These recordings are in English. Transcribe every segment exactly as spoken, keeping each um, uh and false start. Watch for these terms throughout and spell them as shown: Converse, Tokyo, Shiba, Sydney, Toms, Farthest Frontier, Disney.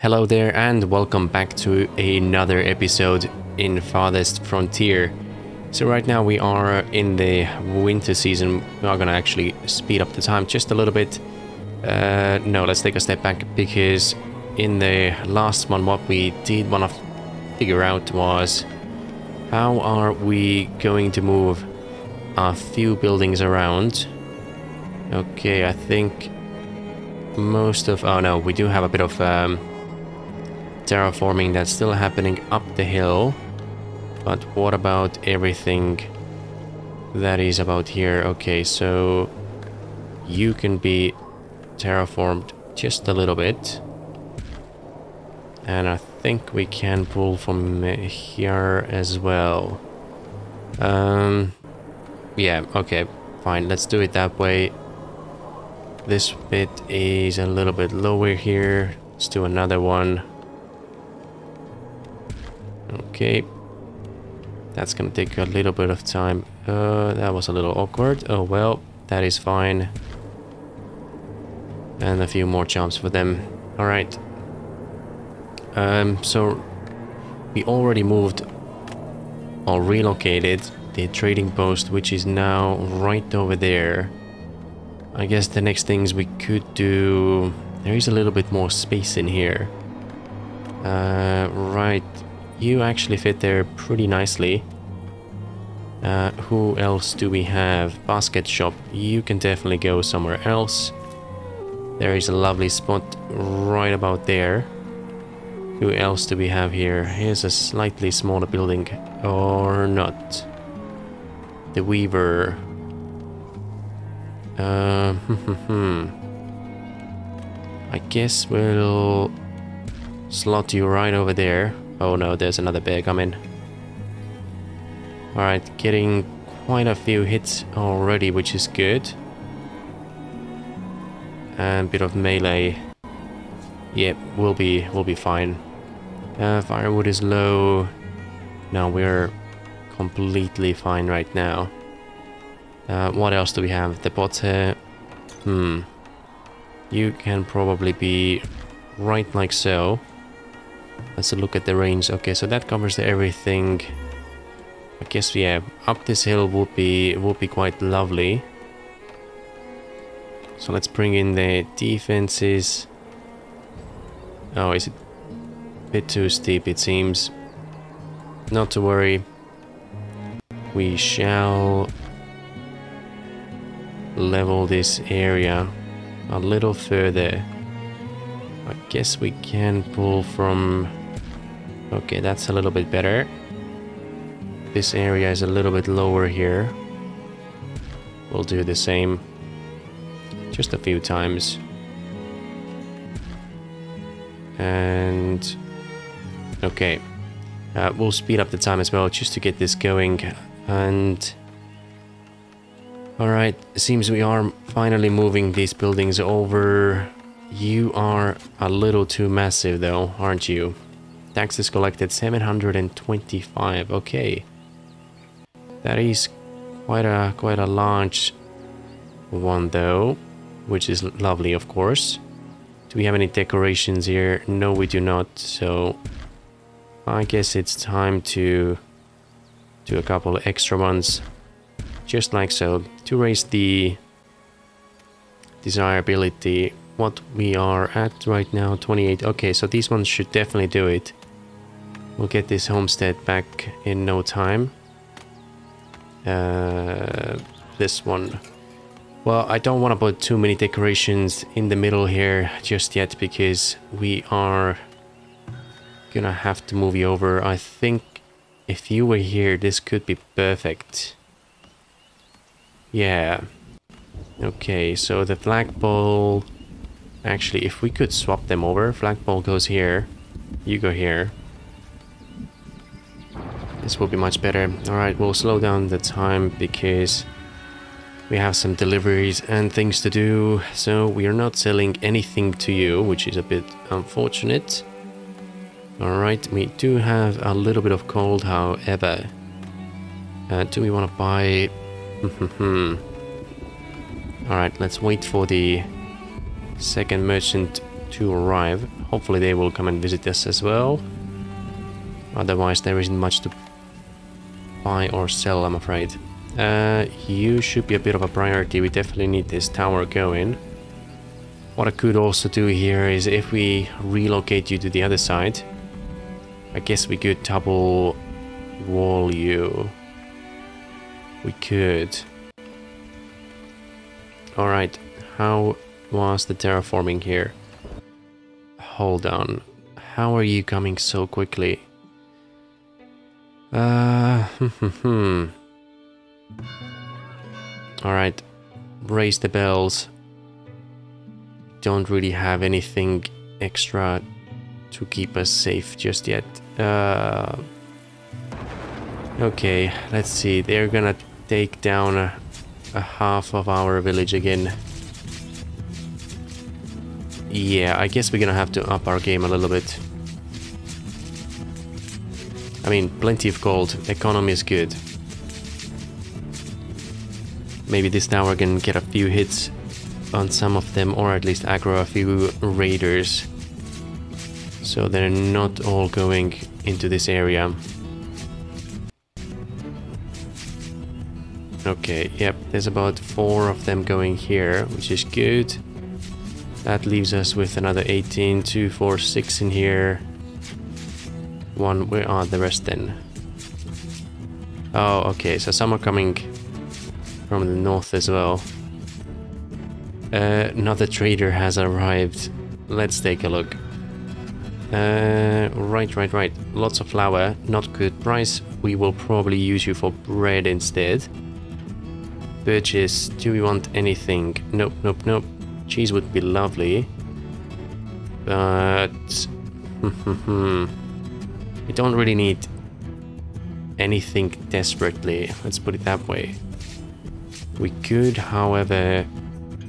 Hello there and welcome back to another episode in Farthest Frontier. So right now we are in the winter season. We are gonna actually speed up the time just a little bit. Uh, no, let's take a step back, because in the last one what we did want to figure out was how are we going to move a few buildings around. Okay, I think most of... oh no, we do have a bit of... Um, terraforming that's still happening up the hill, but what about everything that is about here? Okay, so you can be terraformed just a little bit, and I think we can pull from here as well. Um yeah, okay, fine, let's do it that way. This bit is a little bit lower here, let's do another one. Okay, that's gonna take a little bit of time. Uh, that was a little awkward. Oh well, that is fine. And a few more jumps for them. All right. Um, so we already moved or relocated the trading post, which is now right over there. I guess the next things we could do. There is a little bit more space in here. Uh, right. You actually fit there pretty nicely. Uh, who else do we have? Basket shop. You can definitely go somewhere else. There is a lovely spot right about there. Who else do we have here? Here's a slightly smaller building. Or not. The Weaver. Uh, I guess we'll slot you right over there. Oh no, there's another bear coming. Alright, getting quite a few hits already, which is good. And a bit of melee. Yep, we'll be we'll be fine. Uh, firewood is low. No, we're completely fine right now. Uh, what else do we have? The bot here. Hmm. You can probably be right like so. Let's look at the range. Okay, so that covers everything. I guess, yeah, up this hill would be would be quite lovely. So let's bring in the defenses. Oh, is it a bit too steep? It seems. Not to worry. We shall level this area a little further. I guess we can pull from... okay, that's a little bit better. This area is a little bit lower here. We'll do the same. Just a few times. And... okay. Uh, we'll speed up the time as well, just to get this going. And... alright, seems we are finally moving these buildings over. You are a little too massive though, aren't you? Taxes collected seven hundred twenty-five. Okay, that is quite a quite a large one though, which is lovely, of course. Do we have any decorations here? No, we do not. So I guess it's time to do a couple extra ones, just like so, to raise the desirability. What we are at right now, twenty-eight. Okay, so these ones should definitely do it. We'll get this homestead back in no time. Uh, this one. Well, I don't want to put too many decorations in the middle here just yet, because we are gonna have to move you over. I think if you were here, this could be perfect. Yeah. Okay, so the flagpole... actually, if we could swap them over, flagpole goes here, you go here. This will be much better. Alright, we'll slow down the time because we have some deliveries and things to do. So we are not selling anything to you, which is a bit unfortunate. Alright, we do have a little bit of cold, however. Uh, do we want to buy... alright, let's wait for the... second merchant to arrive. Hopefully they will come and visit us as well. Otherwise there isn't much to buy or sell, I'm afraid. Uh, you should be a bit of a priority. We definitely need this tower going. What I could also do here is if we relocate you to the other side, I guess we could double wall you. We could. Alright, how was the terraforming here? Hold on. How are you coming so quickly? Uh, hmm. Alright, raise the bells. Don't really have anything extra to keep us safe just yet. Uh, okay, let's see. They're gonna take down a, a half of our village again. Yeah, I guess we're gonna have to up our game a little bit. I mean, plenty of gold. Economy is good. Maybe this tower can get a few hits on some of them, or at least aggro a few raiders, so they're not all going into this area. Okay, yep, there's about four of them going here, which is good. That leaves us with another eighteen, two, four, six in here. One, where are the rest then? Oh, okay, so some are coming from the north as well. Uh, another trader has arrived. Let's take a look. Uh, right, right, right. Lots of flour, not good price. We will probably use you for bread instead. Purchase, do we want anything? Nope, nope, nope. Cheese would be lovely. But... we don't really need anything desperately. Let's put it that way. We could, however...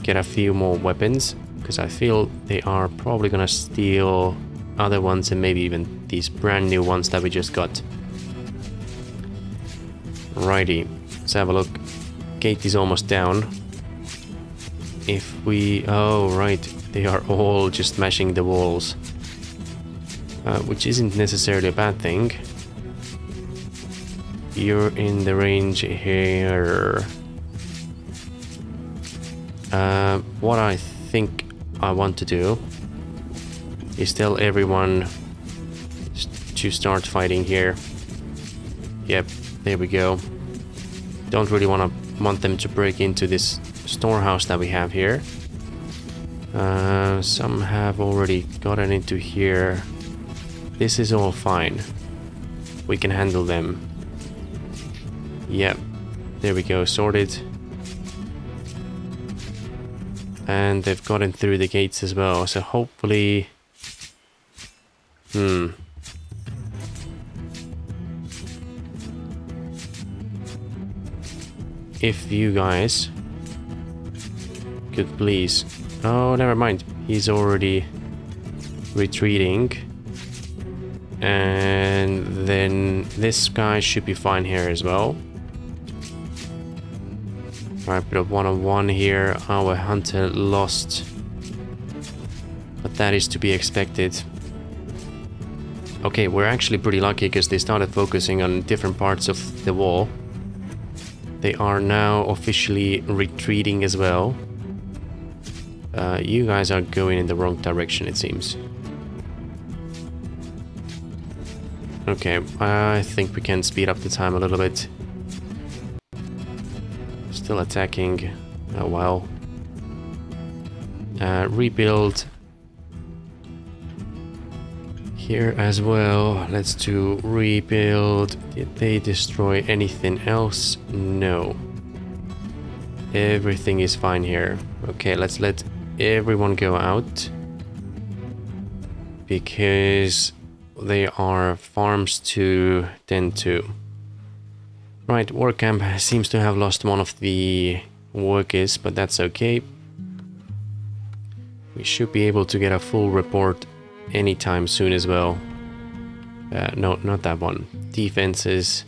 get a few more weapons, because I feel they are probably gonna steal other ones and maybe even these brand new ones that we just got. Righty, let's have a look. Gate is almost down. If we... oh right, they are all just smashing the walls, uh, which isn't necessarily a bad thing. You're in the range here. Uh, what I think I want to do is tell everyone st- to start fighting here. Yep, there we go. Don't really want to want them to break into this storehouse that we have here. Uh, some have already gotten into here. This is all fine. We can handle them. Yep, there we go, sorted. And they've gotten through the gates as well, so hopefully... Hmm. If you guys could please... oh, never mind. He's already retreating. And then this guy should be fine here as well. Alright, bit of one-on-one here. Our hunter lost, but that is to be expected. Okay, we're actually pretty lucky because they started focusing on different parts of the wall. They are now officially retreating as well. Uh, you guys are going in the wrong direction, it seems. Okay, I think we can speed up the time a little bit. Still attacking. Oh well. Uh, rebuild here as well. Let's do rebuild. Did they destroy anything else? No. Everything is fine here. Okay, let's let everyone go out, because they are farms to tend to. Right, work camp seems to have lost one of the workers, but that's okay. We should be able to get a full report anytime soon as well. Uh, no, not that one. Defenses.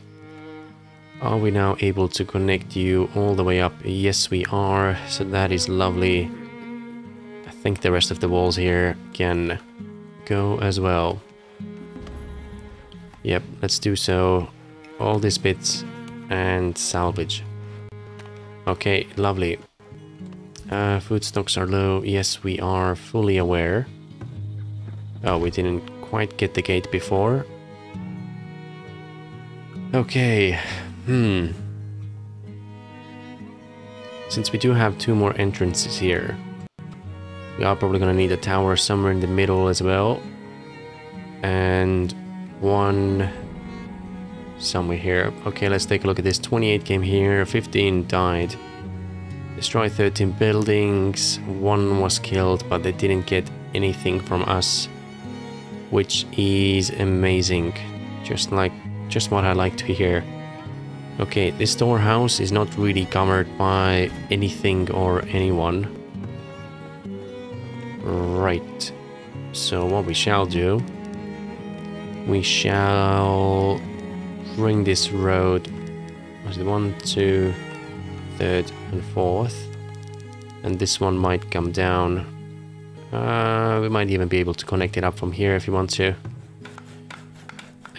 Are we now able to connect you all the way up? Yes, we are. So that is lovely. think the rest of the walls here can go as well. Yep, let's do so. All these bits and salvage. Okay, lovely. Uh, food stocks are low. Yes, we are fully aware. Oh, we didn't quite get the gate before. Okay, hmm. Since we do have two more entrances here, we are probably gonna need a tower somewhere in the middle as well. And one somewhere here. Okay, let's take a look at this. twenty-eight came here, fifteen died. Destroy thirteen buildings, one was killed, but they didn't get anything from us, which is amazing. Just like, just what I like to hear. Okay, this storehouse is not really covered by anything or anyone. Right. So what we shall do, we shall bring this road, was it one, two, third and fourth, and this one might come down. Uh, we might even be able to connect it up from here if you want to.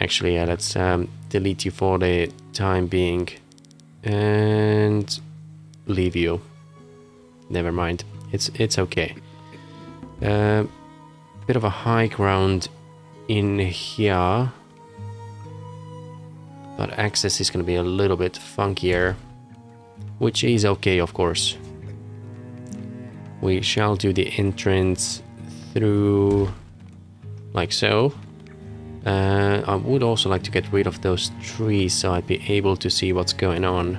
Actually, yeah, let's um, delete you for the time being and leave you. Never mind, it's it's okay. Uh, bit of a high ground in here, but access is going to be a little bit funkier. Which is okay, of course. We shall do the entrance through like so. Uh, I would also like to get rid of those trees so I'd be able to see what's going on.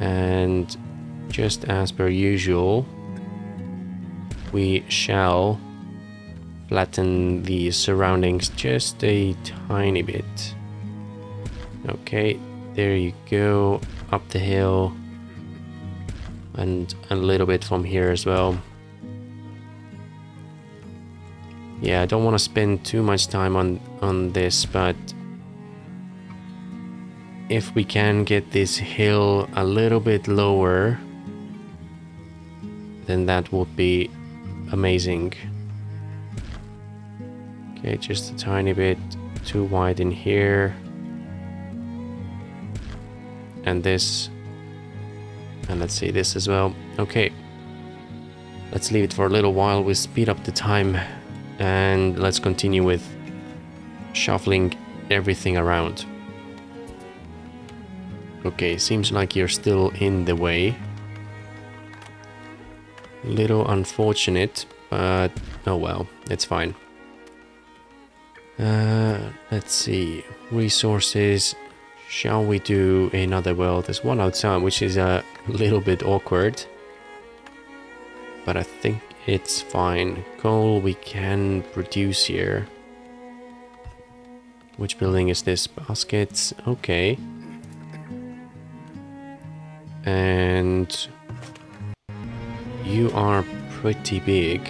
And just as per usual, we shall flatten the surroundings just a tiny bit. Okay, there you go. Up the hill and a little bit from here as well. Yeah, I don't want to spend too much time on on this, but if we can get this hill a little bit lower, then that would be amazing. Okay, just a tiny bit too wide in here. And this, and let's see this as well. Okay, let's leave it for a little while. We'll speed up the time and let's continue with shuffling everything around. Okay, seems like you're still in the way. Little unfortunate, but oh well, it's fine. Uh, let's see, resources. Shall we do another world? There's one outside, which is a little bit awkward. But I think it's fine. Coal we can produce here. Which building is this? Baskets. Okay. And you are pretty big.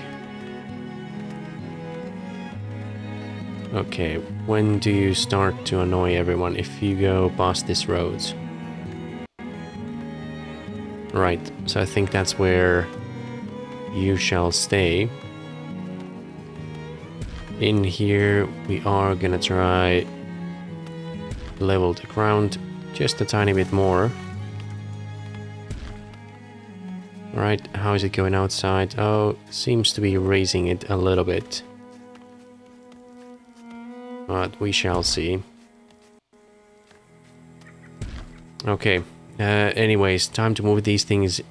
Okay, when do you start to annoy everyone? If you go past this road. Right, so I think that's where you shall stay. In here we are gonna try level the ground just a tiny bit more. Right, how is it going outside? Oh, seems to be raising it a little bit. But we shall see. Okay, uh, anyways, time to move these things a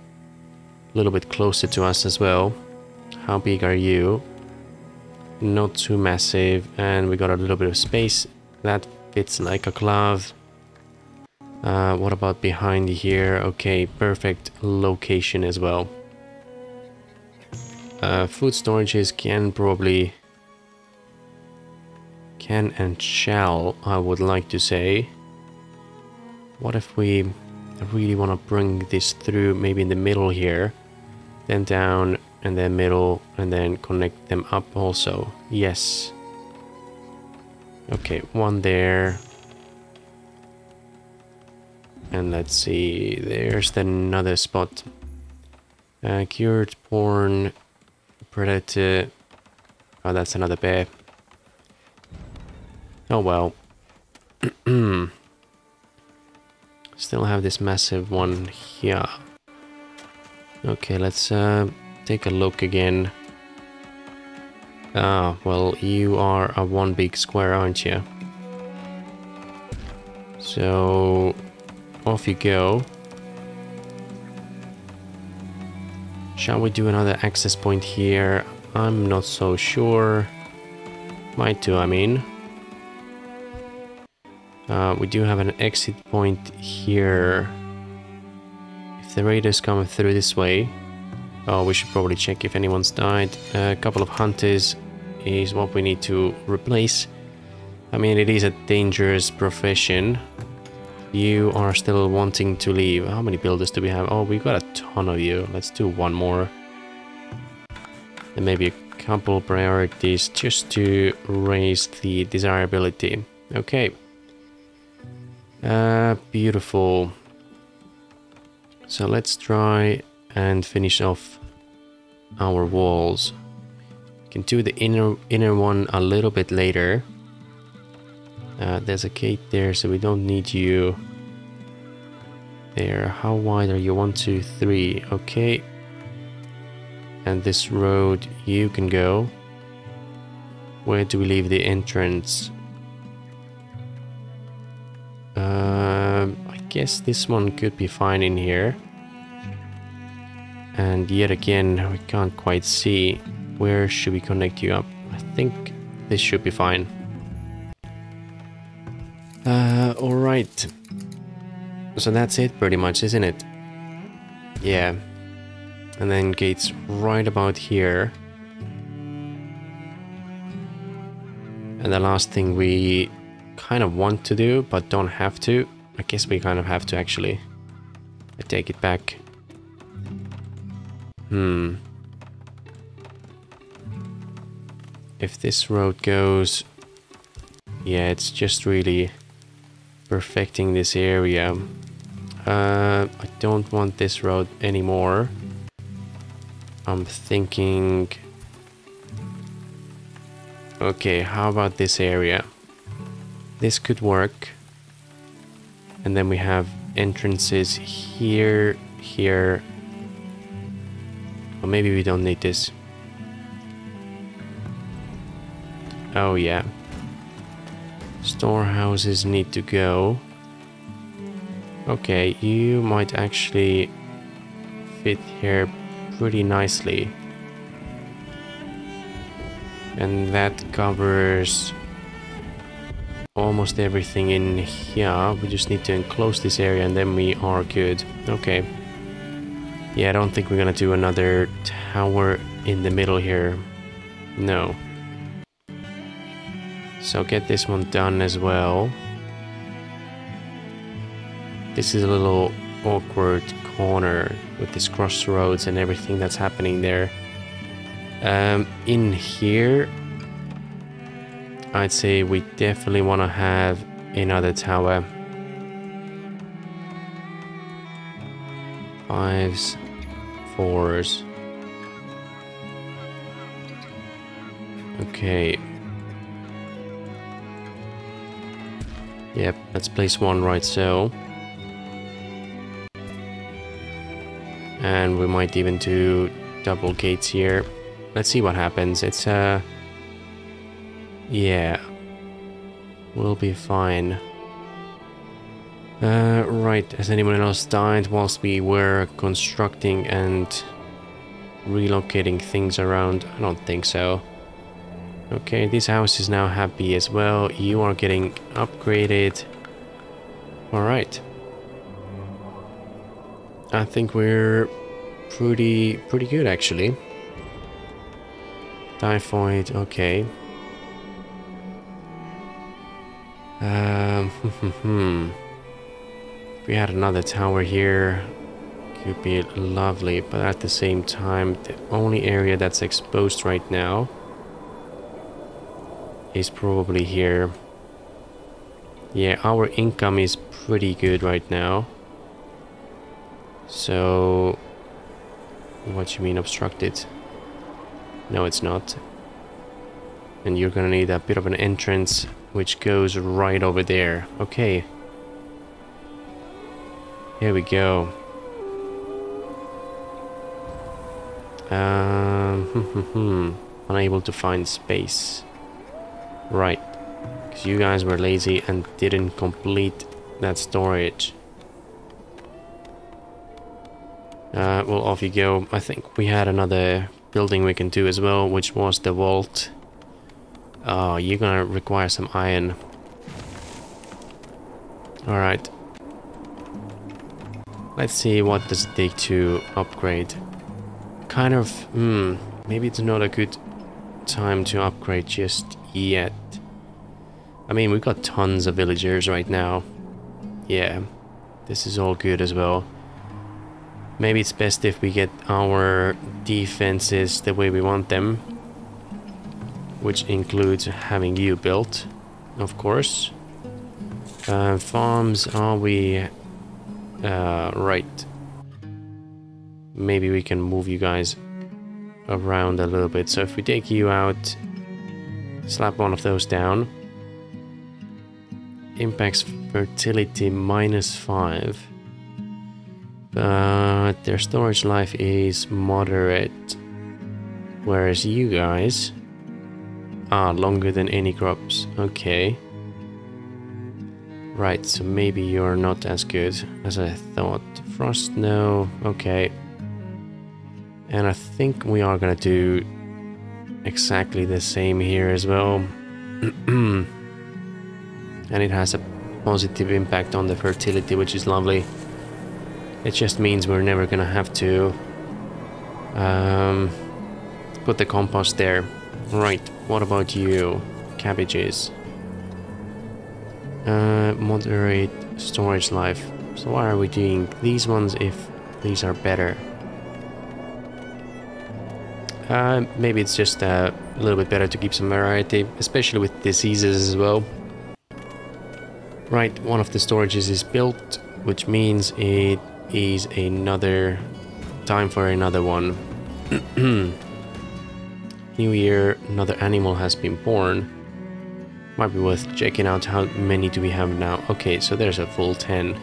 little bit closer to us as well. How big are you? Not too massive, and we got a little bit of space. That fits like a glove. Uh, what about behind here? Okay, perfect location as well. Uh, food storages can probably... Can and shall, I would like to say. What if we really want to bring this through, maybe in the middle here, then down, and then middle, and then connect them up also. Yes. Okay, one there. And let's see, there's another spot. Uh, cured porn Predator. Oh, that's another bear. Oh well. Still have this massive one here. Okay, let's uh, take a look again. Ah, well, you are a one big square, aren't you? So, off you go. Shall we do another access point here? I'm not so sure. Might do, I mean. Uh, we do have an exit point here. If the raiders come through this way... Oh, we should probably check if anyone's died. A couple of hunters is what we need to replace. I mean, it is a dangerous profession. You are still wanting to leave. How many builders do we have? Oh, we got a ton of you. Let's do one more. And maybe a couple priorities just to raise the desirability. Okay. Uh, beautiful. So let's try and finish off our walls. We can do the inner inner one a little bit later. Uh, there's a gate there, so we don't need you there. How wide are you? One, two, three. Okay, and this road you can go. Where do we leave the entrance? uh, I guess this one could be fine in here. And yet again, we can't quite see. Where should we connect you up? I think this should be fine. Uh, alright. So that's it pretty much, isn't it? Yeah. And then gates right about here. And the last thing we kind of want to do, but don't have to. I guess we kind of have to, actually. I take it back. Hmm. If this road goes... Yeah, it's just really perfecting this area. Uh, I don't want this road anymore. I'm thinking... Okay, how about this area? This could work. And then we have entrances here, here... Or maybe we don't need this. Oh yeah. Storehouses need to go. Okay, you might actually fit here pretty nicely. And that covers almost everything in here. We just need to enclose this area and then we are good. Okay. Yeah, I don't think we're gonna do another tower in the middle here. No. So get this one done as well. This is a little awkward corner with this crossroads and everything that's happening there. Um, in here, I'd say we definitely want to have another tower. Fives, fours. Okay. Yep, let's place one right so. And we might even do double gates here. Let's see what happens. It's uh yeah. We'll be fine. Uh, right, has anyone else died whilst we were constructing and relocating things around? I don't think so. Okay, this house is now happy as well. You are getting upgraded. Alright. I think we're pretty, pretty good actually. Typhoid, okay. Um, hmm, hmm. We had another tower here, could be lovely, but at the same time the only area that's exposed right now is probably here. Yeah, our income is pretty good right now. So what do you mean obstructed? No, it's not. And you're gonna need a bit of an entrance, which goes right over there. Okay. Here we go. Um, unable to find space. Right. Because you guys were lazy and didn't complete that storage. Uh, well, off you go. I think we had another building we can do as well, which was the vault. Oh, you're gonna require some iron. Alright. Let's see what does it take to upgrade. Kind of, hmm, maybe it's not a good time to upgrade just yet. I mean, we've got tons of villagers right now. Yeah, this is all good as well. Maybe it's best if we get our defenses the way we want them, which includes having you built, of course. Uh, farms, are we... Uh, right. Maybe we can move you guys around a little bit. So if we take you out, slap one of those down. Impacts fertility minus five. But their storage life is moderate. Whereas you guys... Ah, longer than any crops. Okay. Right, so maybe you're not as good as I thought. Frost, no. Okay. And I think we are gonna do exactly the same here as well. And it has a positive impact on the fertility, which is lovely. It just means we're never gonna have to um, put the compost there. Right, what about you? Cabbages. Uh, moderate storage life. So why are we doing these ones if these are better? Uh, maybe it's just uh, a little bit better to keep some variety, especially with diseases as well. Right, one of the storages is built, which means it is another time for another one. New year, another animal has been born. Might be worth checking out how many do we have now. Okay, so there's a full ten.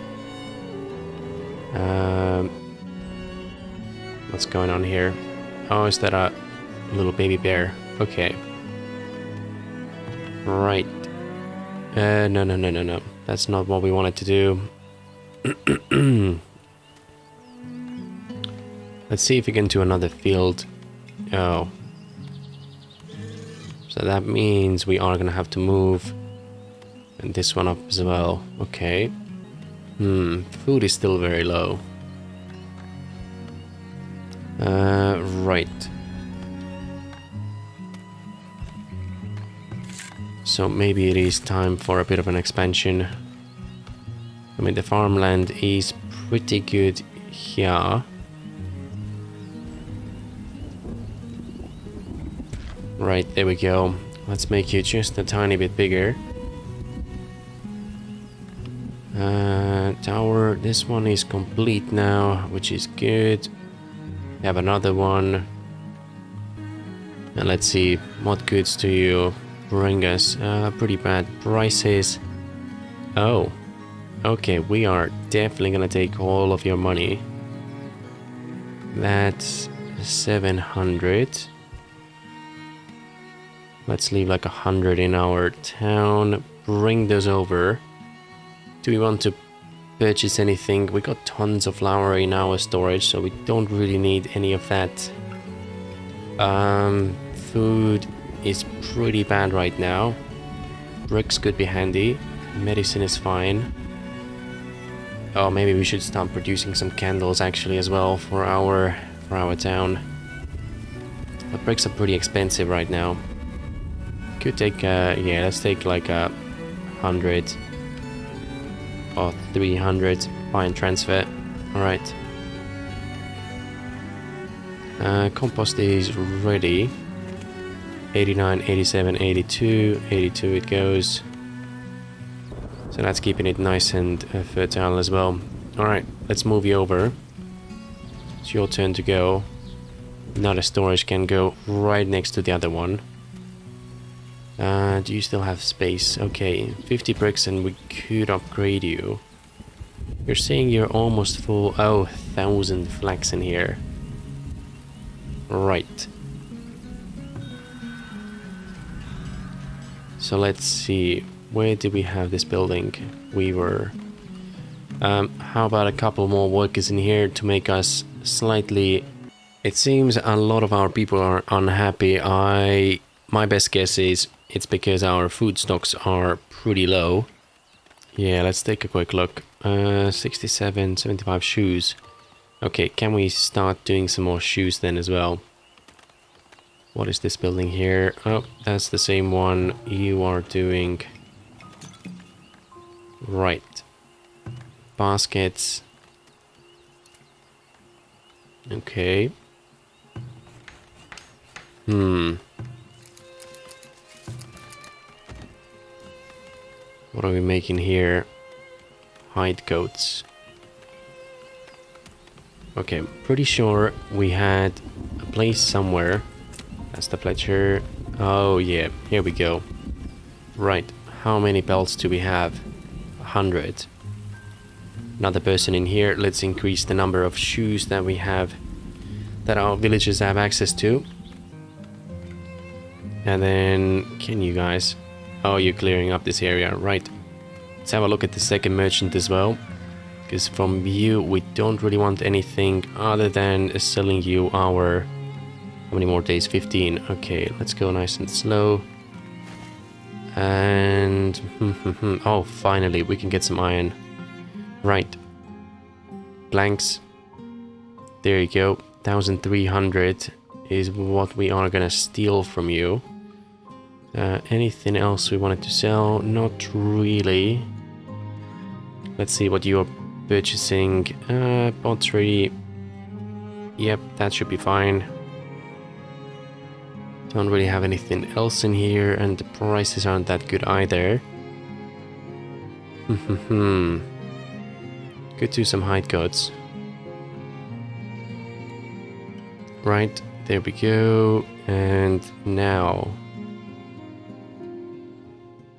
Um, what's going on here? Oh, is that a little baby bear? Okay. Right. Uh, no, no, no, no, no. That's not what we wanted to do. Let's see if we can do another field. Oh. So that means we are gonna have to move and this one up as well. Okay. Hmm, food is still very low. Uh, right. So maybe it is time for a bit of an expansion. I mean, the farmland is pretty good here. Right, there we go. Let's make you just a tiny bit bigger. Uh, tower, this one is complete now, which is good. We have another one. And let's see, what goods do you bring us? Uh, pretty bad prices. Oh, okay, we are definitely gonna take all of your money. That's seven hundred. Let's leave like a hundred in our town. Bring those over. Do we want to purchase anything? We got tons of flour in our storage, so we don't really need any of that. Um, food is pretty bad right now. Bricks could be handy. Medicine is fine. Oh, maybe we should start producing some candles actually as well for our for our town. But bricks are pretty expensive right now. Could take, uh, yeah, let's take like a hundred or three hundred. Buy and transfer. All right. Uh, compost is ready. eighty-nine, eighty-seven, eighty-two, eighty-two. It goes. So that's keeping it nice and uh, fertile as well. All right, let's move you over. It's your turn to go. Another storage can go right next to the other one. Uh, do you still have space? Okay, fifty bricks and we could upgrade you. You're saying you're almost full. Oh, one thousand flax in here. Right. So let's see, where do we have this building? We were... Um, how about a couple more workers in here to make us slightly... It seems a lot of our people are unhappy. I... My best guess is it's because our food stocks are pretty low. Yeah, let's take a quick look. Uh, sixty-seven, seventy-five shoes. Okay, can we start doing some more shoes then as well? What is this building here? Oh, that's the same one you are doing. Right. Baskets. Okay. Hmm. What are we making here? Hide coats. Okay, I'm pretty sure we had a place somewhere. That's the Fletcher. Oh yeah, here we go. Right, how many belts do we have? one hundred. Another person in here. Let's increase the number of shoes that we have, that our villagers have access to. And then, can you guys... Oh, you're clearing up this area, right. Let's have a look at the second merchant as well. Because from you, we don't really want anything other than selling you our... How many more days? fifteen. Okay, let's go nice and slow. And... oh, finally, we can get some iron. Right. Planks. There you go. one thousand three hundred is what we are gonna steal from you. Uh, anything else we wanted to sell? Not really. Let's see what you're purchasing. Uh, pottery. Yep, that should be fine. Don't really have anything else in here, and the prices aren't that good either. Hmm. Could do some hide coats. Right, there we go. And now...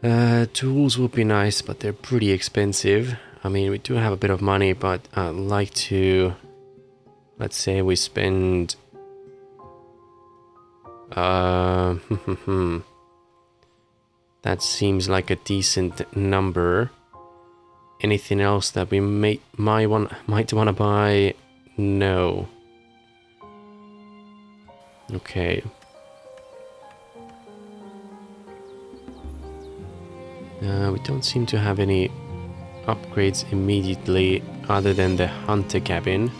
Uh, tools would be nice, but they're pretty expensive. I mean, we do have a bit of money, but I'd like to... Let's say we spend... Uh, that seems like a decent number. Anything else that we may, might want might want to buy? No. Okay. Uh, we don't seem to have any upgrades immediately other than the hunter cabin.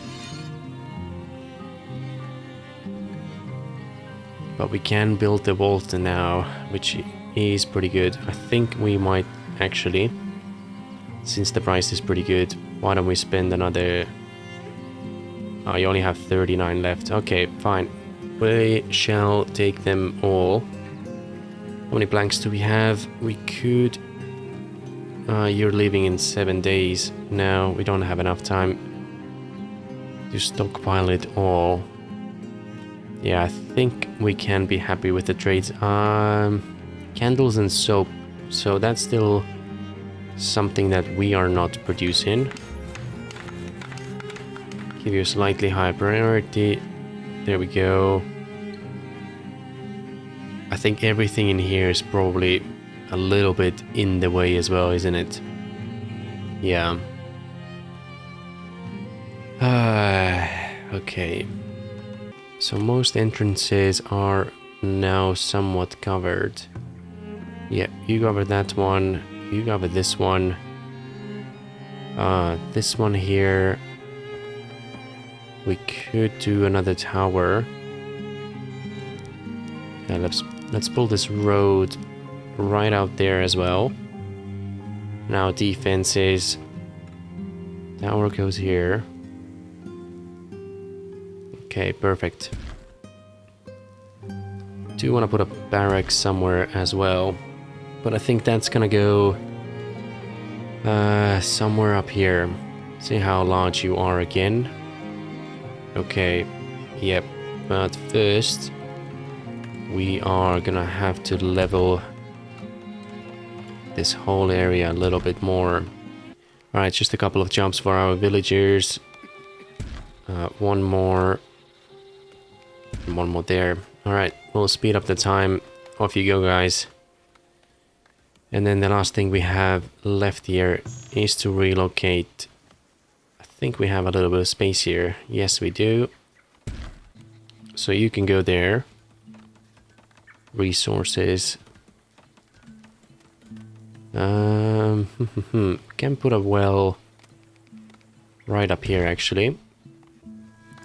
But we can build the Walter now, which is pretty good. I think we might actually, since the price is pretty good, why don't we spend another... Oh, you only have thirty-nine left. Okay, fine. We shall take them all. How many planks do we have? We could... Uh, you're leaving in seven days. No, we don't have enough time to stockpile it all. Yeah, I think we can be happy with the trades. Um, candles and soap. So that's still something that we are not producing. Give you a slightly higher priority. There we go. I think everything in here is probably a little bit in the way as well, isn't it? Yeah. Uh, okay. So most entrances are now somewhat covered. Yeah, you cover that one, you cover this one, uh, this one here. We could do another tower. Yeah, let's let's pull this road right out there as well. Now defenses. Tower goes here. Okay, perfect. Do want to put a barracks somewhere as well, but I think that's gonna go uh, somewhere up here. See how large you are again. Okay, yep, But first, we are gonna have to level this whole area a little bit more. Alright, just a couple of jumps for our villagers. Uh, one more. And one more there. Alright, we'll speed up the time. Off you go, guys. And then the last thing we have left here is to relocate. I think we have a little bit of space here. Yes, we do. So you can go there. Resources. Um, can put a well right up here, actually.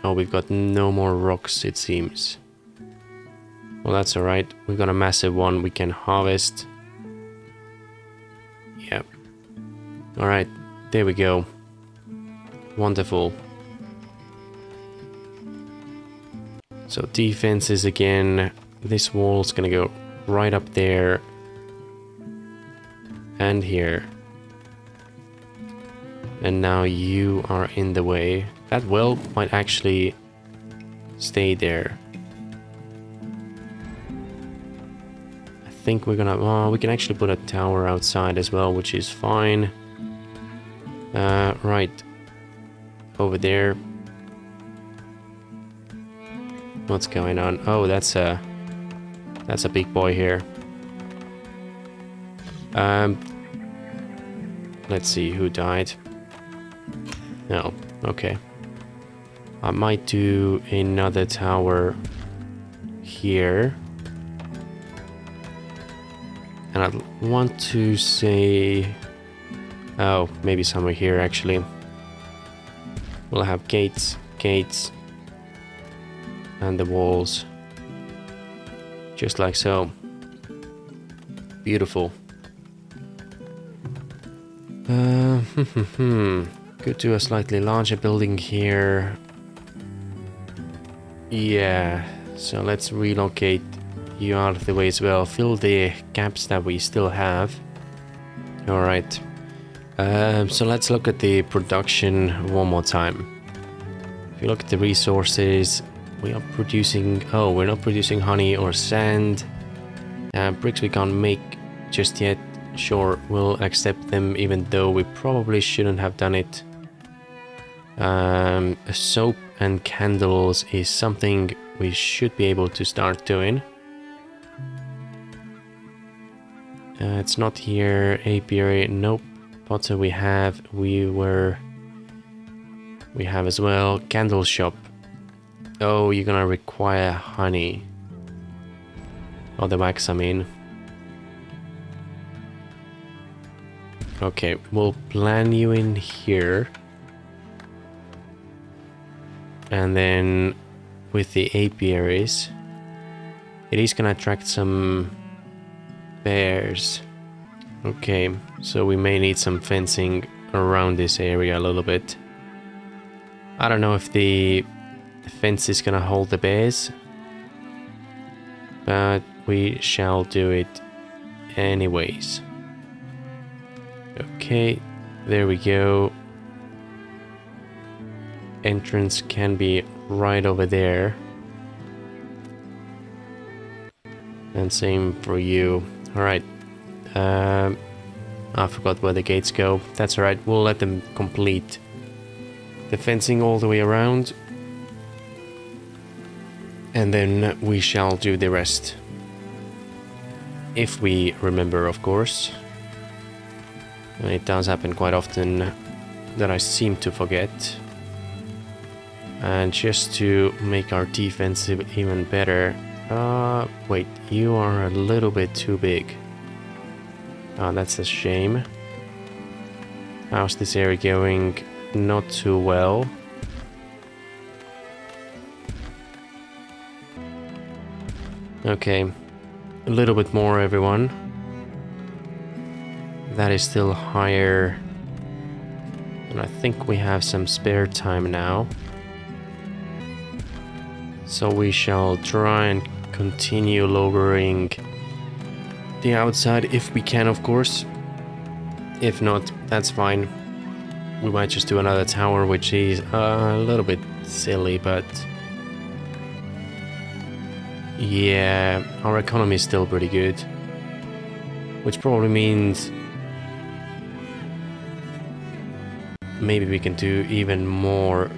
Oh, we've got no more rocks, it seems. Well, that's alright. We've got a massive one we can harvest. Yep. Alright, there we go. Wonderful. So, defenses again. This wall's gonna go right up there. And here. And now you are in the way. That well might actually stay there. I think we're gonna... Oh, we can actually put a tower outside as well, which is fine. Uh, right. Over there. What's going on? Oh, that's a... That's a big boy here. Um... Let's see who died. No. Okay. I might do another tower here. And I want to say... Oh, maybe somewhere here actually. We'll have gates, gates, and the walls. Just like so. Beautiful. Uh, hmm. Could do a slightly larger building here. Yeah, so let's relocate you out of the way as well. Fill the gaps that we still have. Alright. Um, so let's look at the production one more time. If you look at the resources, we are producing... Oh, we're not producing honey or sand. Uh, bricks we can't make just yet. Sure, we'll accept them even though we probably shouldn't have done it. Um, soap and candles is something we should be able to start doing. Uh, it's not here. Apiary, nope. Potter we have, we were... We have as well. Candle shop. Oh, you're gonna require honey. Or the wax, I mean. Okay, we'll plan you in here. And then with the apiaries, it is going to attract some bears. Okay, so we may need some fencing around this area a little bit. I don't know if the, the fence is going to hold the bears, but we shall do it anyways. Okay, there we go. Entrance can be right over there. And same for you. Alright. Um, I forgot where the gates go. That's alright, we'll let them complete the fencing all the way around. And then we shall do the rest. If we remember, of course. It does happen quite often that I seem to forget. And just to make our defense even better... Uh, wait, you are a little bit too big. Ah, oh, that's a shame. How's this area going? Not too well. Okay. A little bit more, everyone. That is still higher, and I think we have some spare time now, so we shall try and continue lowering the outside if we can, of course. If not, that's fine. We might just do another tower, which is a little bit silly, but Yeah, our economy is still pretty good. Which probably means maybe we can do even more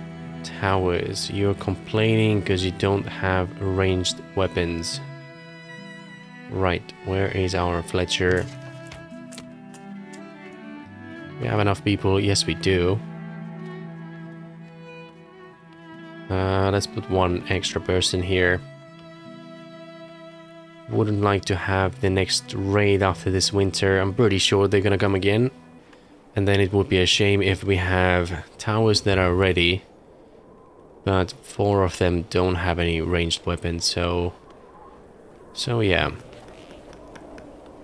towers. You're complaining because you don't have ranged weapons. Right, where is our Fletcher? We have enough people. Yes, we do. Uh, let's put one extra person here. Wouldn't like to have the next raid after this winter. I'm pretty sure they're gonna come again. And then it would be a shame if we have towers that are ready, but four of them don't have any ranged weapons, so... So yeah.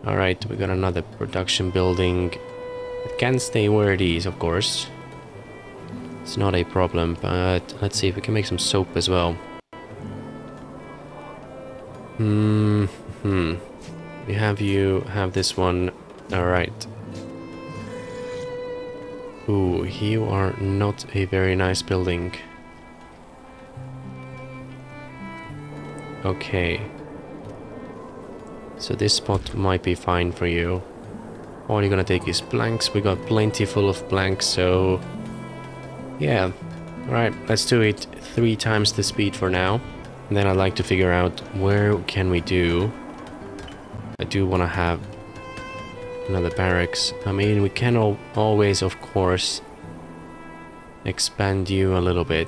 Alright, we got another production building. It can stay where it is, of course. It's not a problem, but let's see if we can make some soap as well. Mm hmm. We have you have this one. Alright. Ooh, you are not a very nice building. Okay. So this spot might be fine for you. All you're gonna take is planks. We got plentiful of planks, so... Yeah. Alright, let's do it three times the speed for now. And then I'd like to figure out where can we do... I do want to have another barracks. I mean, we can al always, of course, expand you a little bit.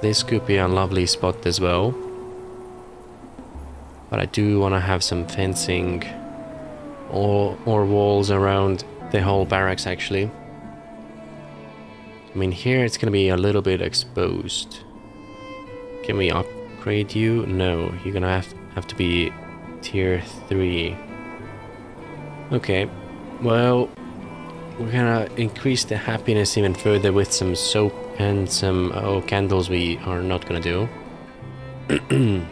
This could be a lovely spot as well. But I do want to have some fencing or, or walls around the whole barracks, actually. I mean, here it's going to be a little bit exposed. Can we upgrade you? No, you're going to have, have to be tier three. Okay, well, we're going to increase the happiness even further with some soap and some oh, candles we are not going to do.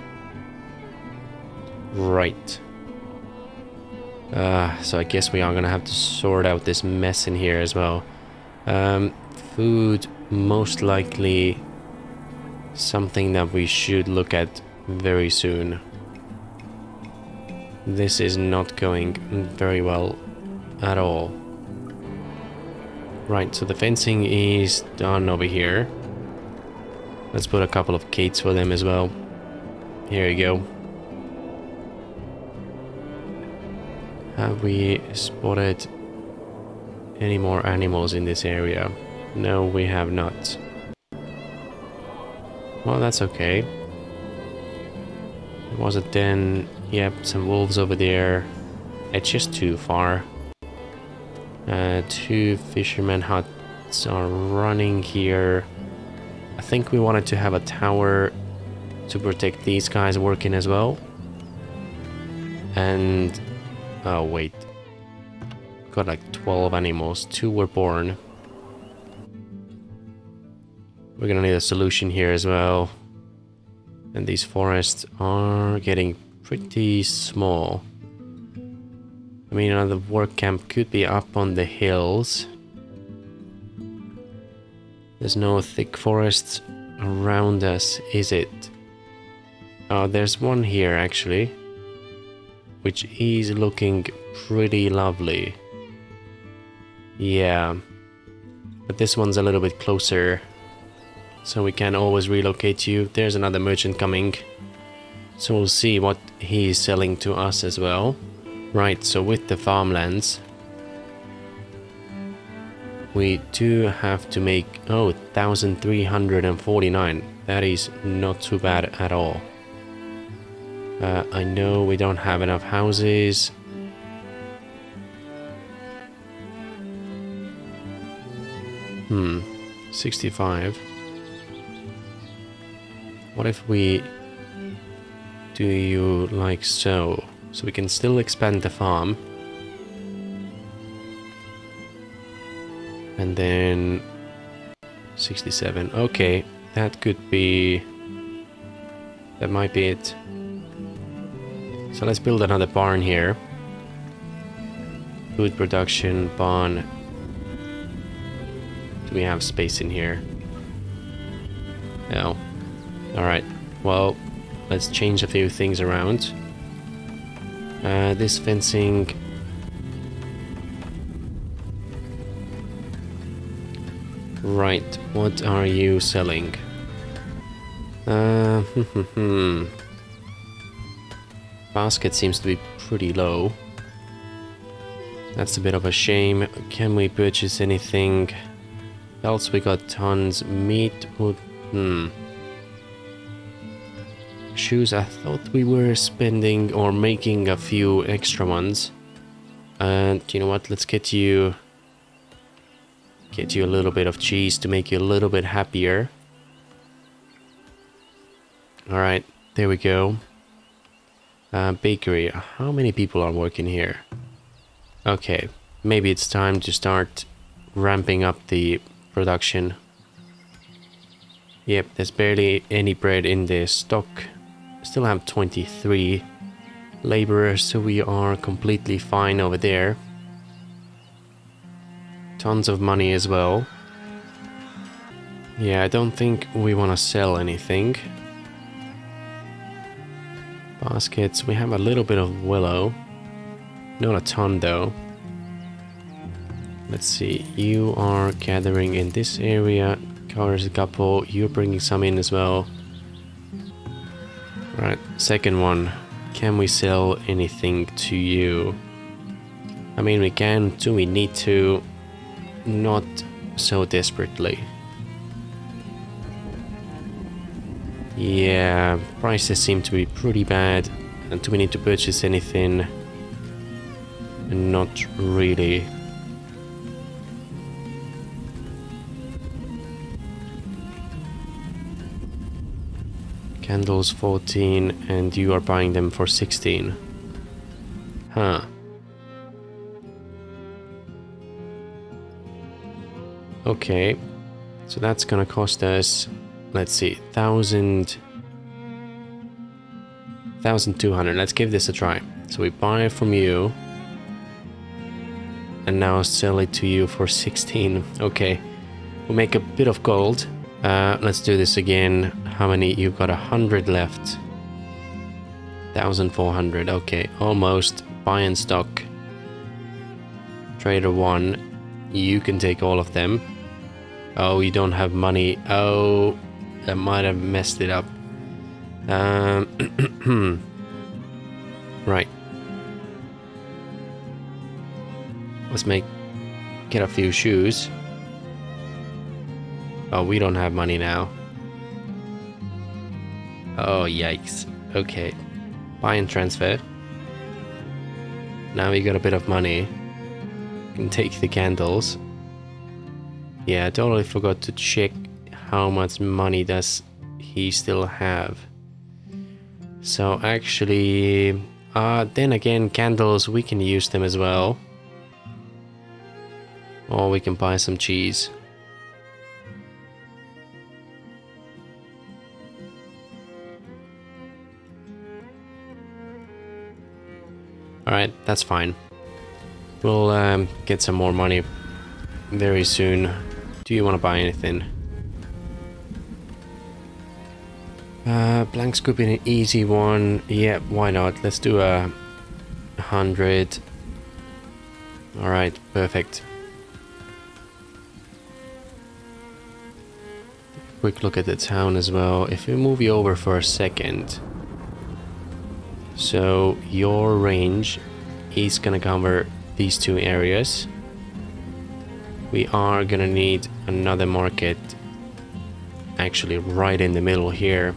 Right. Uh, so I guess we are going to have to sort out this mess in here as well. Um... Food, most likely something that we should look at very soon. This is not going very well at all. Right, so the fencing is done over here. Let's put a couple of gates for them as well. Here you go. Have we spotted any more animals in this area? No, we have not. Well, that's okay. There was a den. Yep, some wolves over there. It's just too far. Uh, two fishermen huts are running here. I think we wanted to have a tower to protect these guys working as well. And... oh, wait. Got like twelve animals. Two were born. We're gonna need a solution here as well. And these forests are getting pretty small. I mean, another work camp could be up on the hills. There's no thick forests around us, is it? Oh, there's one here actually, which is looking pretty lovely. Yeah, but this one's a little bit closer. So we can always relocate you. There's another merchant coming. So we'll see what he is selling to us as well. Right, so with the farmlands, we do have to make... oh, one thousand three hundred forty-nine. That is not too bad at all. Uh, I know we don't have enough houses. Hmm, sixty-five. What if we do you like so? So we can still expand the farm. And then sixty-seven. Okay, that could be... that might be it. So let's build another barn here. Food production, barn. Do we have space in here? No. Alright, well, let's change a few things around. Uh, this fencing... Right, what are you selling? Uh, hmm. Basket seems to be pretty low. That's a bit of a shame. Can we purchase anything else? We got tons. Meat, wood, hmm. Shoes, I thought we were spending or making a few extra ones. And you know what, let's get you... Get you a little bit of cheese to make you a little bit happier. Alright, there we go. Uh, bakery, how many people are working here? Okay, maybe it's time to start ramping up the production. Yep, there's barely any bread in the stock. Still have twenty-three laborers, so we are completely fine over there. Tons of money as well. Yeah, I don't think we want to sell anything. Baskets, we have a little bit of willow. Not a ton though. Let's see, you are gathering in this area. Covers a couple, you're bringing some in as well. Right, second one. Can we sell anything to you? I mean, we can, do we need to? Not so desperately. Yeah, prices seem to be pretty bad. And do we need to purchase anything? Not really. Candles fourteen and you are buying them for sixteen. Huh. Okay, so that's gonna cost us, let's see, thousand, thousand two hundred. Let's give this a try. So we buy from you, and now sell it to you for sixteen. Okay, we'll make a bit of gold. Uh, let's do this again. How many? You've got a hundred left. Thousand four hundred. Okay, almost. Buy in stock. Trader one. You can take all of them. Oh, you don't have money. Oh, that might have messed it up. Um, right. Let's make... Get a few shoes. Oh, we don't have money now. Oh, yikes. Okay. Buy and transfer. Now we got a bit of money. Can take the candles. Yeah, I totally forgot to check how much money does he still have. So actually, uh, then again, candles, we can use them as well. Or we can buy some cheese. Alright, that's fine. We'll um, get some more money very soon. Do you want to buy anything? Uh, blank scoop in an easy one. Yeah, why not? Let's do a hundred. Alright, perfect. Quick look at the town as well. If we move you over for a second. So, your range is gonna cover these two areas. We are gonna need another market. Actually, right in the middle here.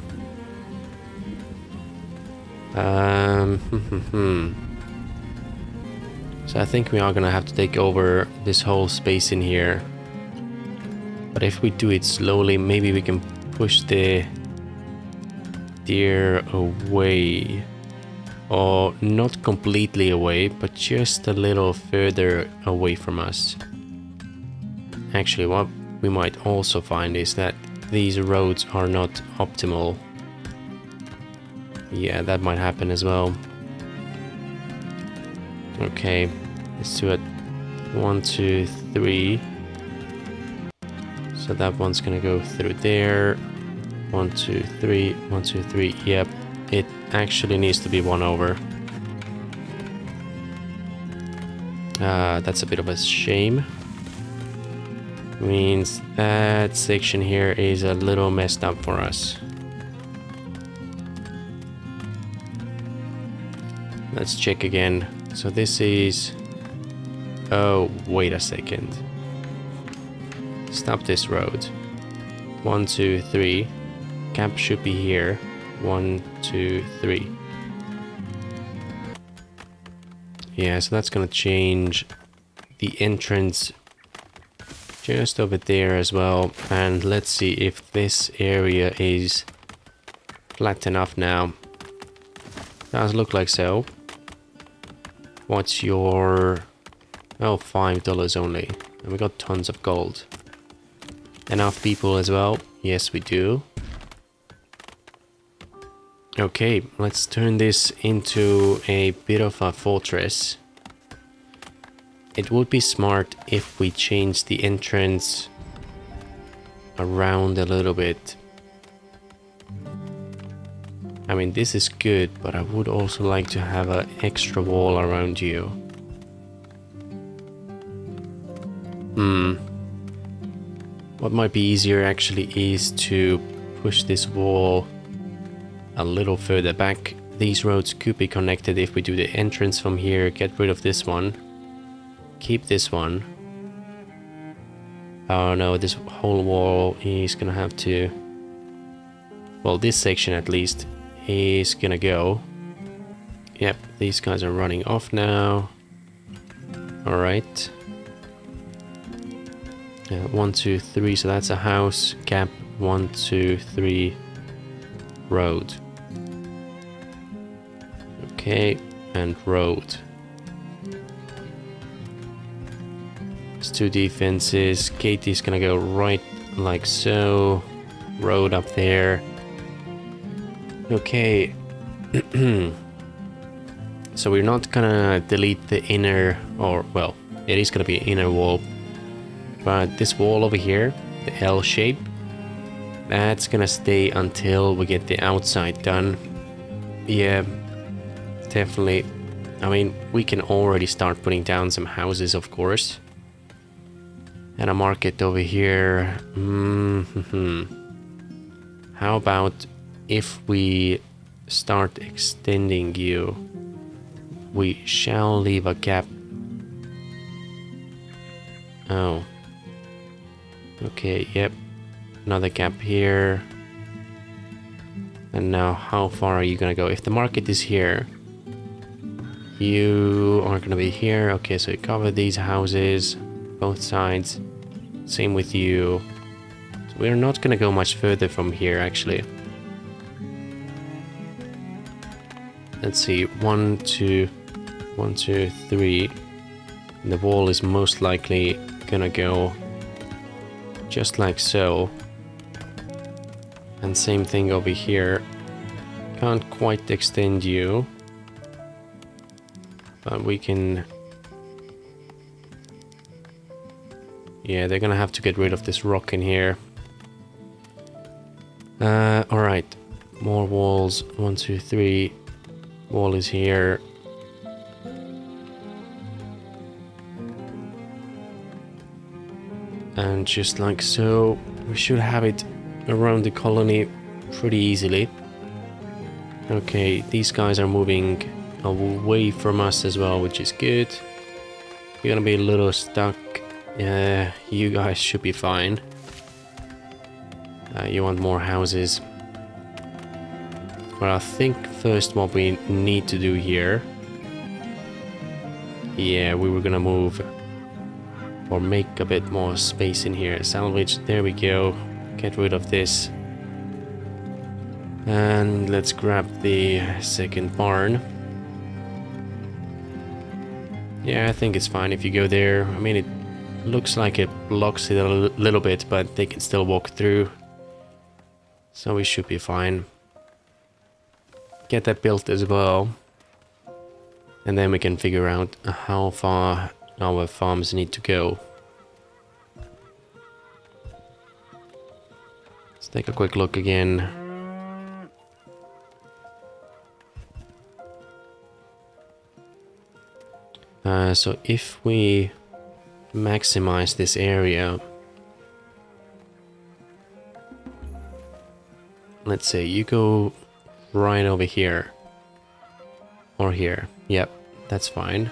Um, so I think we are gonna have to take over this whole space in here. But if we do it slowly, maybe we can push the deer away. Or not completely away, but just a little further away from us. Actually, what we might also find is that these roads are not optimal. Yeah, that might happen as well. Okay, let's do it. One, two, three. So that one's gonna go through there. One, two, three, one, two, three. Yep, it actually needs to be one over. Ah, uh, that's a bit of a shame. Means that section here is a little messed up for us. Let's check again. So this is... Oh, wait a second. Stop this road. One, two, three. Camp should be here. One, two, three. Yeah, so that's gonna change the entrance just over there as well. And let's see if this area is flat enough now. Does look like so. What's your... Oh, five dollars only. And we got tons of gold. Enough people as well. Yes, we do. Okay, let's turn this into a bit of a fortress. It would be smart if we change the entrance around a little bit. I mean, this is good, but I would also like to have an extra wall around you. Hmm. What might be easier actually is to push this wall a little further back. These roads could be connected if we do the entrance from here. Get rid of this one. Keep this one. Oh no, this whole wall is gonna have to... Well, this section at least is gonna go. Yep, these guys are running off now. Alright. Uh, one, two, three, so that's a house. Gap, one, two, three. Road. Okay, and road. It's two defenses. Katie's gonna go right like so. Road up there. Okay. So we're not gonna delete the inner, or well, it is gonna be an inner wall. But this wall over here, the L shape, that's gonna stay until we get the outside done. Yeah, definitely. I mean, we can already start putting down some houses, of course. And a market over here. Mm-hmm. How about if we start extending you? We shall leave a gap. Oh. Okay, yep. Another gap here. And now how far are you gonna go? If the market is here, you are gonna be here. Okay, so you cover these houses, both sides. Same with you. So we're not gonna go much further from here, actually. Let's see, one, two, one, two, three. And the wall is most likely gonna go just like so. And same thing over here. Can't quite extend you. But we can... Yeah, they're gonna have to get rid of this rock in here. Uh, alright. More walls. One, two, three. Wall is here. And just like so, we should have it around the colony pretty easily. Okay, these guys are moving away from us as well, which is good. We're gonna be a little stuck. Uh, you guys should be fine. Uh, you want more houses. But I think first what we need to do here... Yeah, we were gonna move... Or make a bit more space in here. Salvage, there we go. Get rid of this. And let's grab the second barn. Yeah, I think it's fine if you go there. I mean, it looks like it blocks it a little bit, but they can still walk through. So we should be fine. Get that built as well. And then we can figure out how far our farms need to go. It's take a quick look again. Uh, so if we maximize this area, let's say you go right over here or here. Yep, that's fine.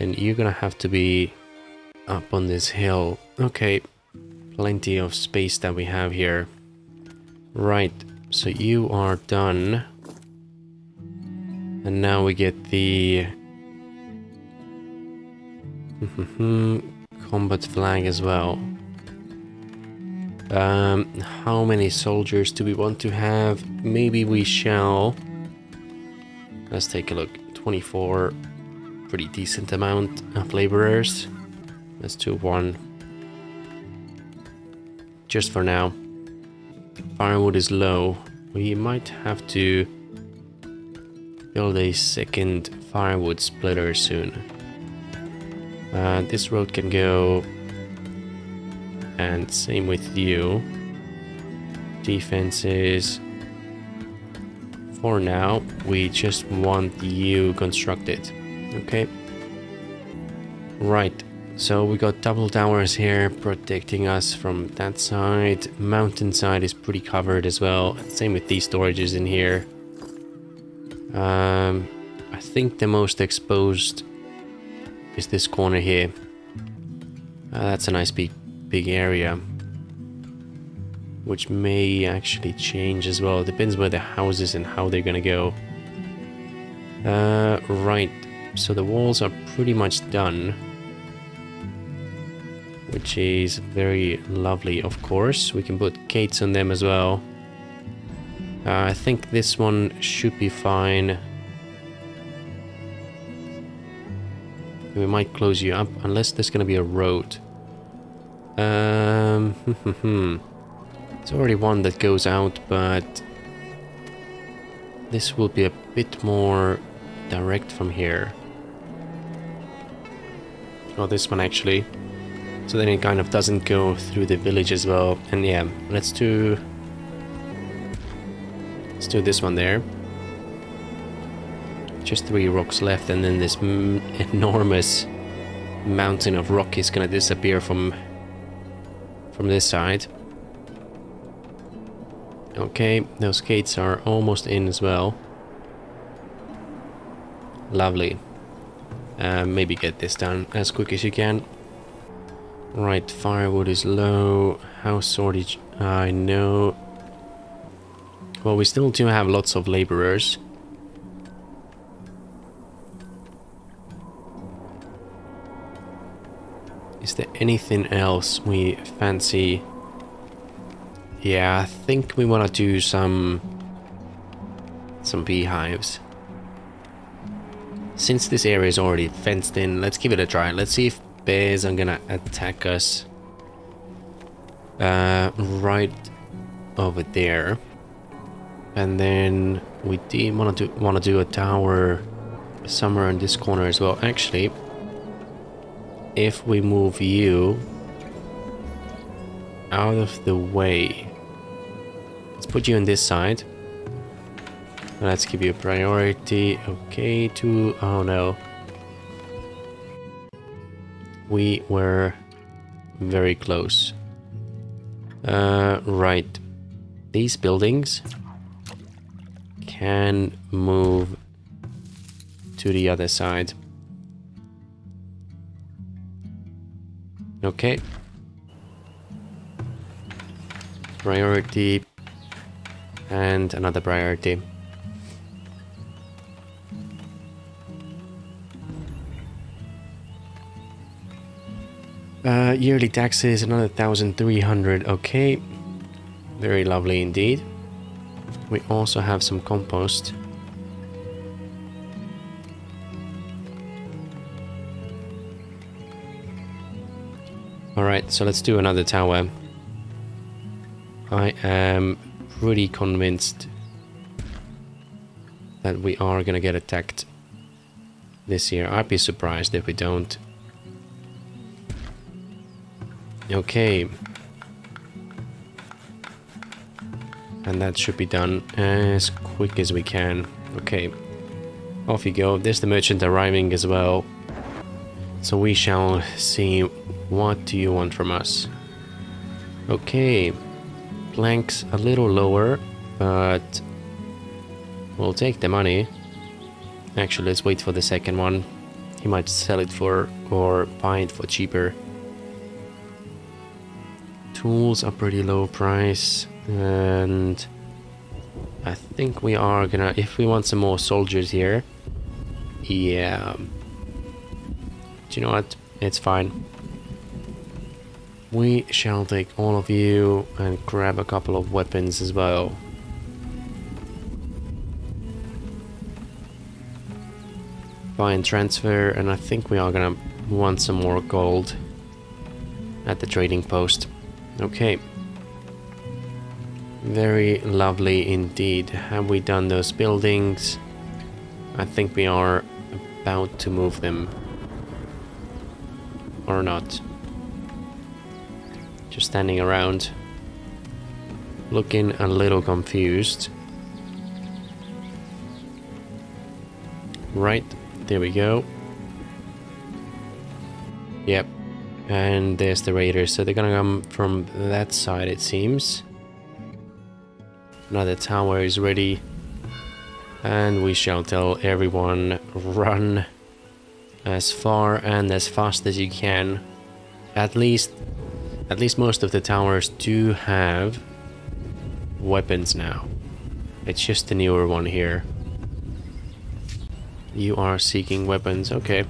And you're gonna have to be up on this hill. Okay, plenty of space that we have here. Right, so you are done. And now we get the combat flag as well. Um, how many soldiers do we want to have? Maybe we shall. Let's take a look. twenty-four. Pretty decent amount of laborers. Let's do one. Just for now. Firewood is low. We might have to build a second firewood splitter soon. Uh, this road can go, and same with you. Defenses. For now, we just want you constructed. Okay. Right. So we got double towers here protecting us from that side. Mountainside is pretty covered as well. Same with these storages in here. Um, I think the most exposed is this corner here. Uh, that's a nice big, big area, which may actually change as well. It depends where the houses and how they're gonna go. Uh, right, so the walls are pretty much done, which is very lovely, of course. We can put gates on them as well. Uh, I think this one should be fine. We might close you up, unless there's going to be a road. Um, it's already one that goes out, but this will be a bit more direct from here. Oh, this one actually. So then it kind of doesn't go through the village as well. And yeah, let's do... Let's do this one there. Just three rocks left, and then this m enormous mountain of rock is gonna disappear from from this side. Okay, those gates are almost in as well. Lovely. Uh, maybe get this done as quick as you can. Right, firewood is low. House shortage, I know. Well, we still do have lots of laborers. Is there anything else we fancy? Yeah, I think we want to do some some beehives. Since this area is already fenced in, let's give it a try. Let's see if bears are gonna attack us. Uh, right over there, and then we did want to want to do a tower somewhere in this corner as well. Actually. If we move you out of the way, let's put you on this side. Let's give you a priority. Okay, two. Oh no. We were very close. Uh, right. These buildings can move to the other side. Okay. Priority and another priority. Uh, yearly taxes, another one thousand three hundred. Okay. Very lovely indeed. We also have some compost. Alright, so let's do another tower. I am pretty convinced that we are gonna get attacked this year. I'd be surprised if we don't. Okay. and that should be done as quick as we can. Okay, off you go. There's the merchant arriving as well, so we shall see. What do you want from us? Okay, planks a little lower, but we'll take the money. Actually, let's wait for the second one. He might sell it for or buy it for cheaper. Tools are pretty low price, and I think we are gonna, if we want some more soldiers here, yeah, do you know what, it's fine. We shall take all of you and grab a couple of weapons as well. Buy and transfer, and I think we are gonna want some more gold at the trading post. Okay, very lovely indeed. Have we done those buildings? I think we are about to move them, or not, just standing around looking a little confused. Right, there we go. Yep, and there's the raiders, so they're gonna come from that side, it seems. Now the tower is ready, and we shall tell everyone, run as far and as fast as you can. At least, at least most of the towers do have weapons now. It's just the newer one here. You are seeking weapons, okay.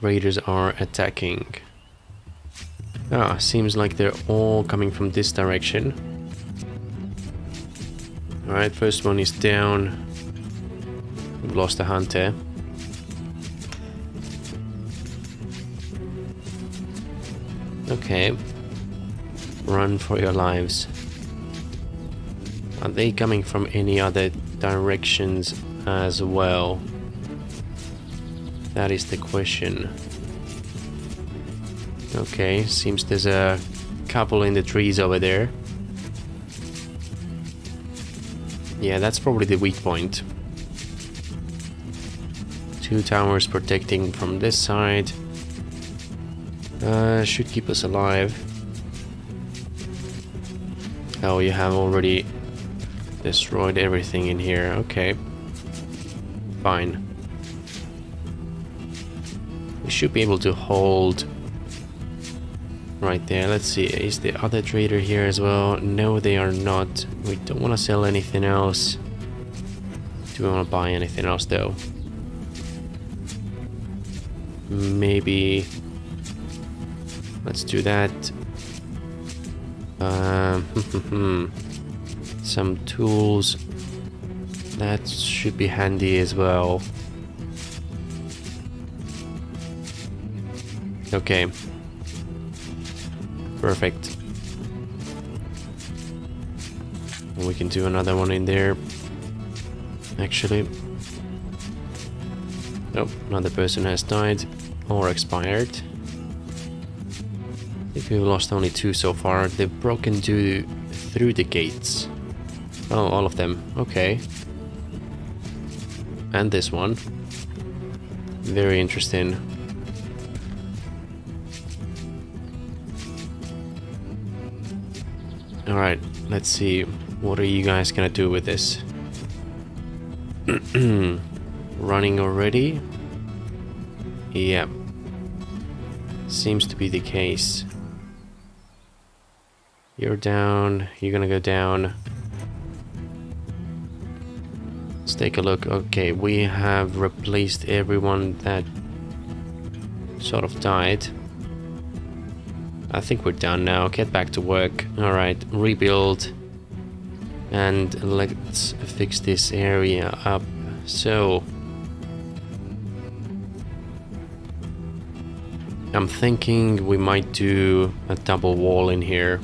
Raiders are attacking. Ah, seems like they're all coming from this direction. Alright, first one is down. We've lost a hunter. Okay. Run for your lives. Are they coming from any other directions as well? That is the question. Okay, seems there's a couple in the trees over there. Yeah, that's probably the weak point. Two towers protecting from this side. Uh, should keep us alive. Oh, you have already destroyed everything in here. Okay, fine. We should be able to hold right there. Let's see, is the other trader here as well? No, they are not. We don't want to sell anything else. Do we want to buy anything else though? Maybe let's do that. Um some tools, that should be handy as well. Okay, perfect. We can do another one in there, actually. Nope, another person has died or expired. I think we've lost only two so far. They've broken through, through the gates. Oh, all of them, okay. And this one. Very interesting. Alright, let's see. What are you guys gonna do with this? Running already? Yeah. Seems to be the case. You're down, you're gonna go down. Let's take a look. Okay, we have replaced everyone that sort of died. I think we're done now. Get back to work. Alright, rebuild. And let's fix this area up. So, I'm thinking we might do a double wall in here.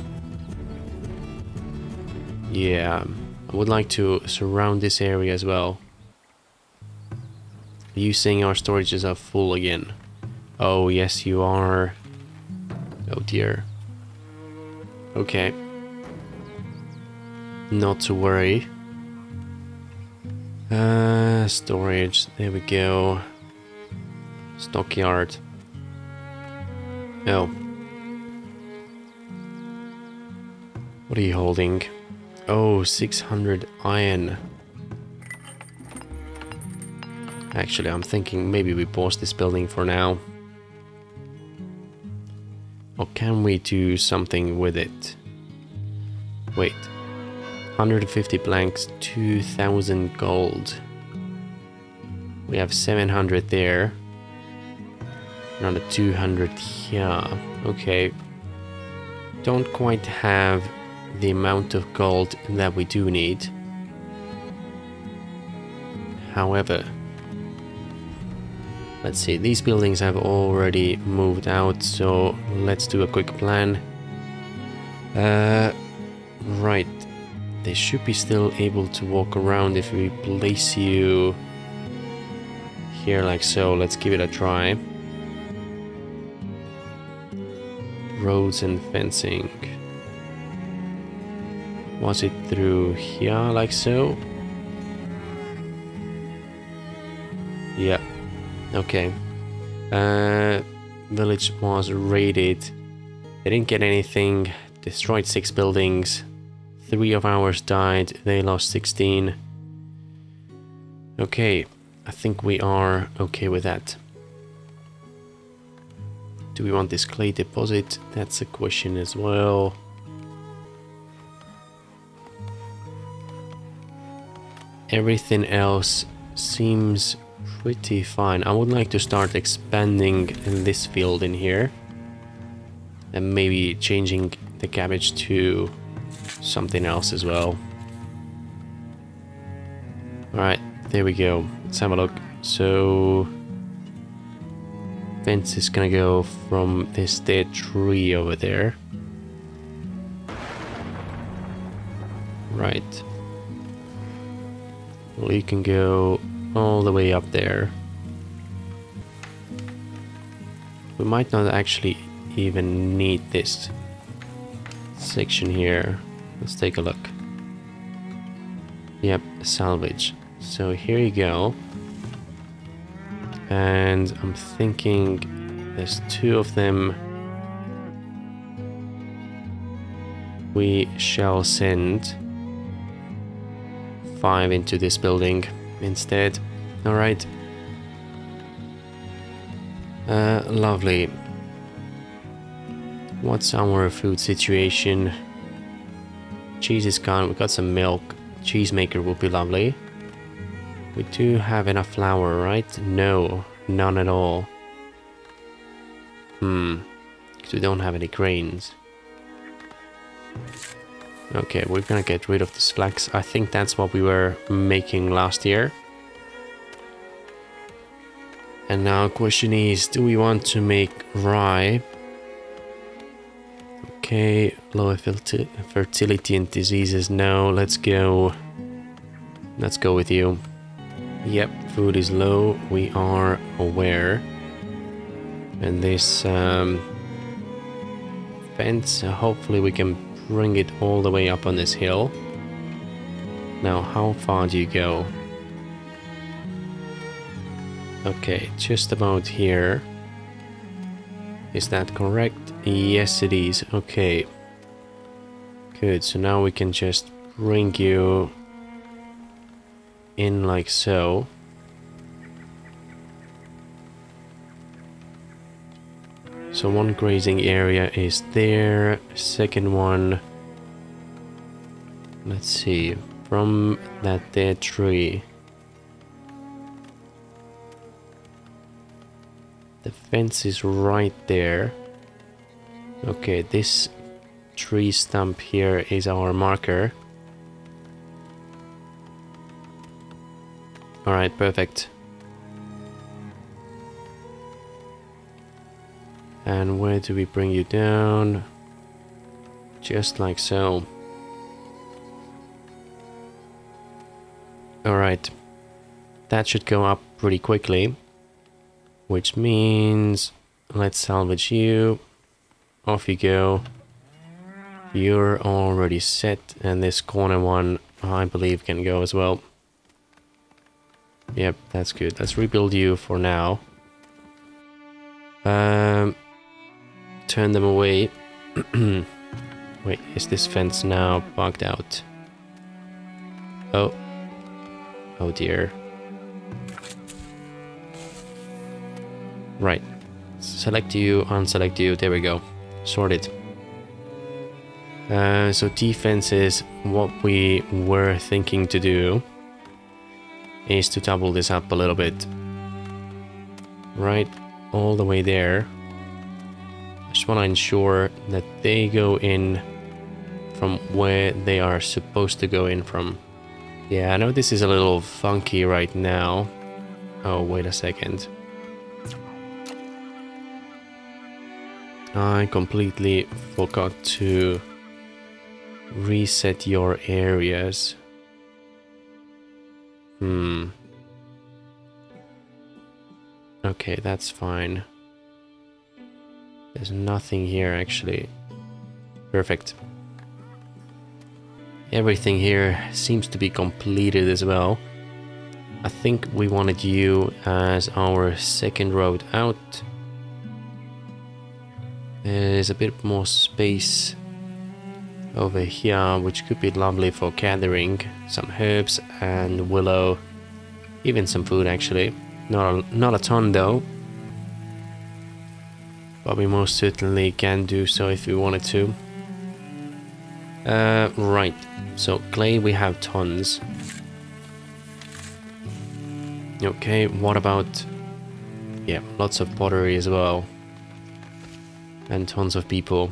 Yeah, I would like to surround this area as well. Are you saying our storages are full again? Oh, yes, you are. Oh dear. Okay. Not to worry. Uh, storage. There we go. Stockyard. Oh. What are you holding? Oh, six hundred iron. Actually, I'm thinking maybe we pause this building for now. Or can we do something with it? Wait. one hundred fifty blanks, two thousand gold. We have seven hundred there. Another two hundred here. Okay. Don't quite have the amount of gold that we do need. However, let's see, these buildings have already moved out, so let's do a quick plan. Uh, right. They should be still able to walk around if we place you here like so. Let's give it a try. Roads and fencing. Was it through here like so? Yeah. Okay. Uh, village was raided. They didn't get anything. Destroyed six buildings. Three of ours died. They lost sixteen. Okay. I think we are okay with that. Do we want this clay deposit? That's a question as well. Everything else seems pretty fine. I would like to start expanding this field in here. And maybe changing the cabbage to something else as well. Alright, there we go. Let's have a look. So, fence is gonna go from this dead tree over there. Right. Well, you can go all the way up there. We might not actually even need this section here. Let's take a look. Yep, salvage. So here you go. And I'm thinking there's two of them. We shall send five into this building instead. All right. Uh, lovely. What's our food situation? Cheese is gone. We got some milk. Cheese maker would be lovely. We do have enough flour, right? No, none at all. Hmm. Because we don't have any grains. Okay, we're gonna get rid of this flax. I think that's what we were making last year. And now question is, do we want to make rye? Okay, lower fertility and diseases. No, let's go. Let's go with you. Yep, food is low. We are aware. And this um, fence, hopefully we can bring it all the way up on this hill. Now, how far do you go? Okay, just about here. Is that correct? Yes, it is. Okay. Good, so now we can just bring you in like so. So one grazing area is there, second one, let's see, from that there tree. The fence is right there. Okay, this tree stump here is our marker. All right, perfect. And where do we bring you down? Just like so. All right. That should go up pretty quickly, which means let's salvage you. Off you go. You're already set, and this corner one, I believe, can go as well. Yep, that's good. Let's rebuild you for now. Um, turn them away. Wait, is this fence now bugged out? Oh. Oh dear. Right. Select you, unselect you. There we go. Sorted. Uh, so defense is what we were thinking to do. Is to double this up a little bit. Right. All the way there. I just want to ensure that they go in from where they are supposed to go in from. Yeah, I know this is a little funky right now. Oh, wait a second. I completely forgot to reset your areas. Hmm. Okay, that's fine. There's nothing here, actually. Perfect. Everything here seems to be completed as well. I think we wanted you as our second road out. There's a bit more space over here, which could be lovely for gathering some herbs and willow, even some food actually. Not a, not a ton though, but we most certainly can do so if we wanted to. Uh, right, so clay we have tons. Okay, what about... yeah, lots of pottery as well. And tons of people.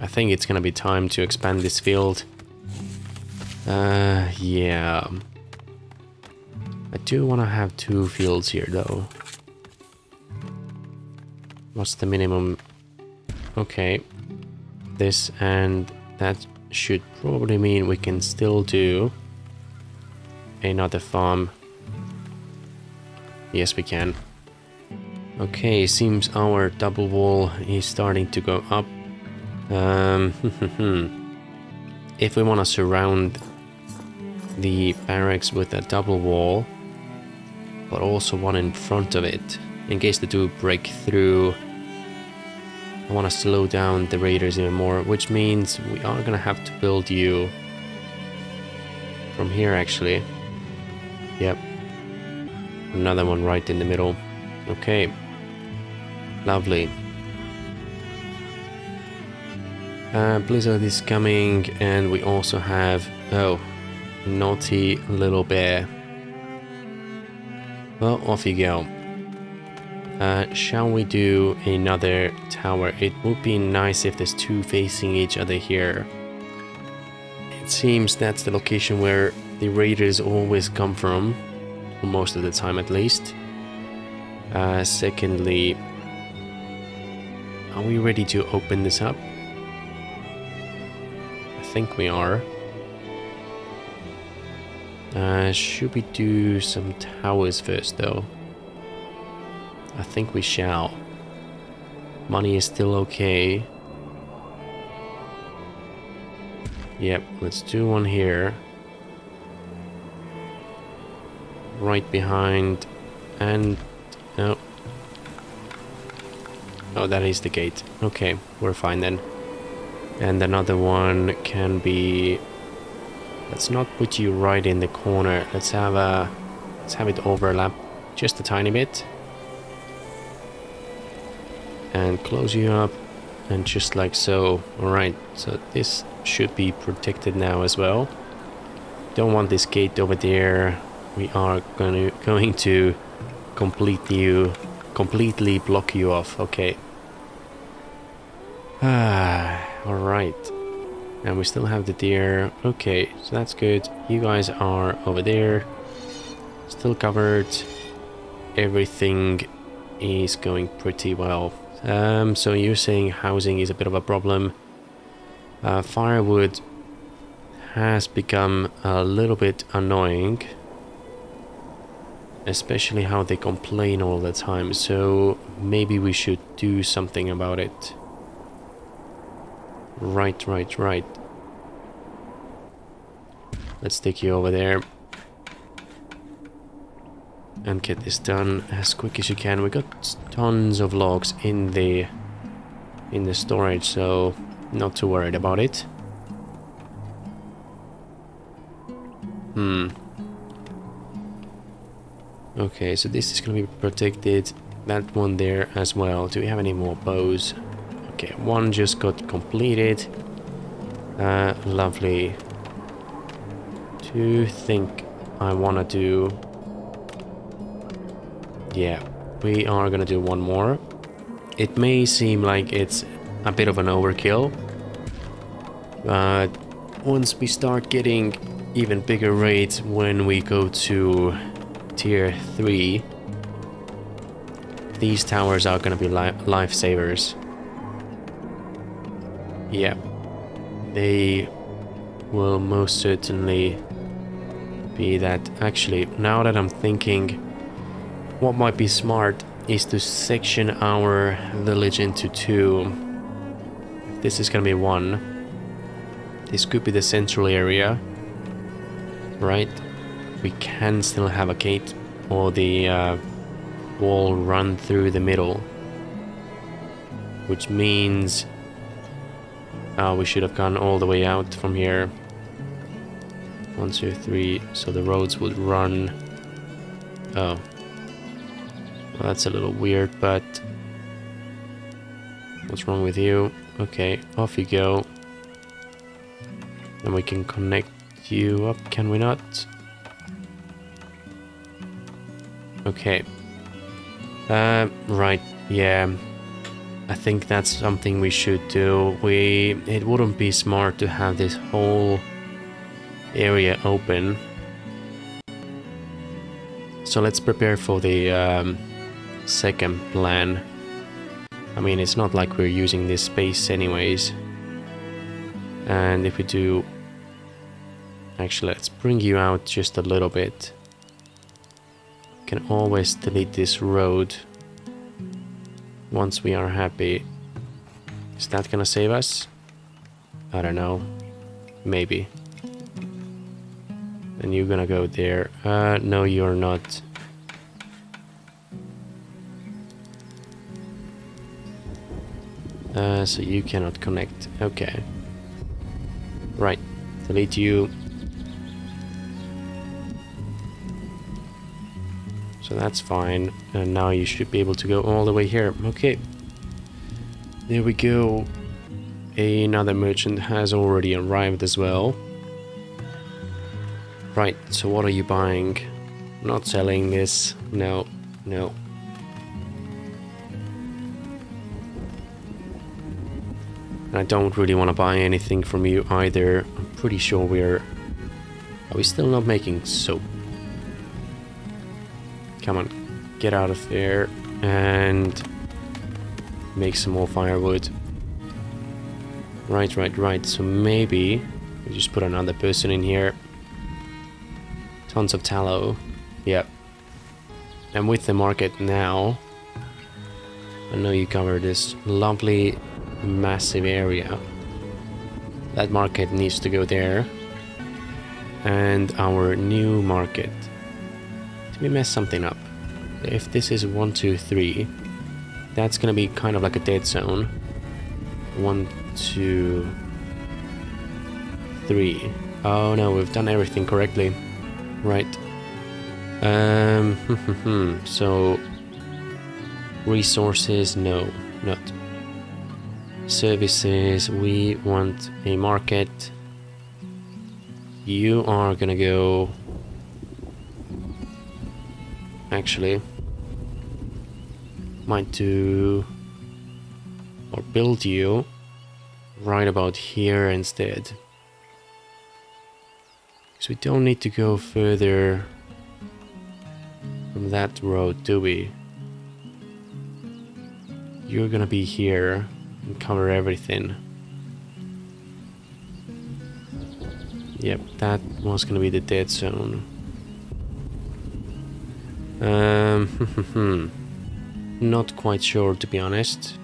I think it's gonna be time to expand this field. Uh, yeah. I do wanna have two fields here though. What's the minimum? Okay. This and that should probably mean we can still do another farm. Yes, we can. Okay, seems our double wall is starting to go up. Um, if we want to surround the barracks with a double wall, but also one in front of it, in case they do break through, I want to slow down the raiders even more, which means we are going to have to build you from here actually. Yep. Another one right in the middle. Okay. Lovely. Uh, Blizzard is coming, and we also have, oh, naughty little bear. Well, off you go. Uh, shall we do another tower? It would be nice if there's two facing each other here. It seems that's the location where the raiders always come from, most of the time at least. Uh, secondly, are we ready to open this up? I think we are. Uh, should we do some towers first though? I think we shall. Money is still okay. Yep, let's do one here. Right behind and... no. Oh, that is the gate. Okay, we're fine then. And another one can be... let's not put you right in the corner. Let's have a... let's have it overlap just a tiny bit. And close you up. And just like so. Alright, so this should be protected now as well. Don't want this gate over there. We are gonna, going to... complete you, completely block you off. Okay. Ah, all right. And we still have the deer. Okay, so that's good. You guys are over there, still covered. Everything is going pretty well. Um, so you're saying housing is a bit of a problem. Uh, firewood has become a little bit annoying. Especially how they complain all the time, so maybe we should do something about it. Right, right, right. Let's take you over there. And get this done as quick as you can. We got tons of logs in the in the storage, so not too worried about it. Hmm. Okay, so this is gonna be protected. That one there as well. Do we have any more bows? Okay, one just got completed. Uh, lovely. Do think I wanna do? Yeah, we are gonna do one more. It may seem like it's a bit of an overkill, but once we start getting even bigger raids when we go to tier three, these towers are gonna be li lifesavers. Yeah, they will most certainly be that. Actually, now that I'm thinking, what might be smart is to section our village into two. This is gonna be one. This could be the central area, right? We can still have a gate or the uh, wall run through the middle, which means uh, we should have gone all the way out from here. One, two, three. So the roads would run. Oh. Well, that's a little weird, but what's wrong with you? Okay, off you go. Then we can connect you up, can we not? Okay. Uh, right, yeah. I think that's something we should do. We it wouldn't be smart to have this whole area open. So let's prepare for the um, second plan. I mean, it's not like we're using this space anyways. And if we do, actually, let's bring you out just a little bit. You can always delete this road once we are happy. Is that gonna save us? I don't know, maybe. And you're gonna go there. Uh, no, you're not. Uh, so you cannot connect. Okay. Right. Delete you. So that's fine. And now you should be able to go all the way here. Okay. There we go. Another merchant has already arrived as well. Right, so what are you buying? Not selling this. No, no. And I don't really want to buy anything from you either. I'm pretty sure we're... Are we still not making soap? Come on, get out of there and make some more firewood. Right, right, right. So maybe we just put another person in here. Tons of tallow, yep. And with the market now, I know you cover this lovely, massive area. That market needs to go there. And our new market. Did we mess something up? If this is one, two, three, that's gonna be kind of like a dead zone. One, two, three. Oh no, we've done everything correctly. Right. Um, so resources, no, not services. We want a market. You are gonna go. Actually, might do or build you right about here instead. So we don't need to go further from that road, do we? You're gonna be here and cover everything. Yep, that was gonna be the dead zone. Um, not quite sure, to be honest.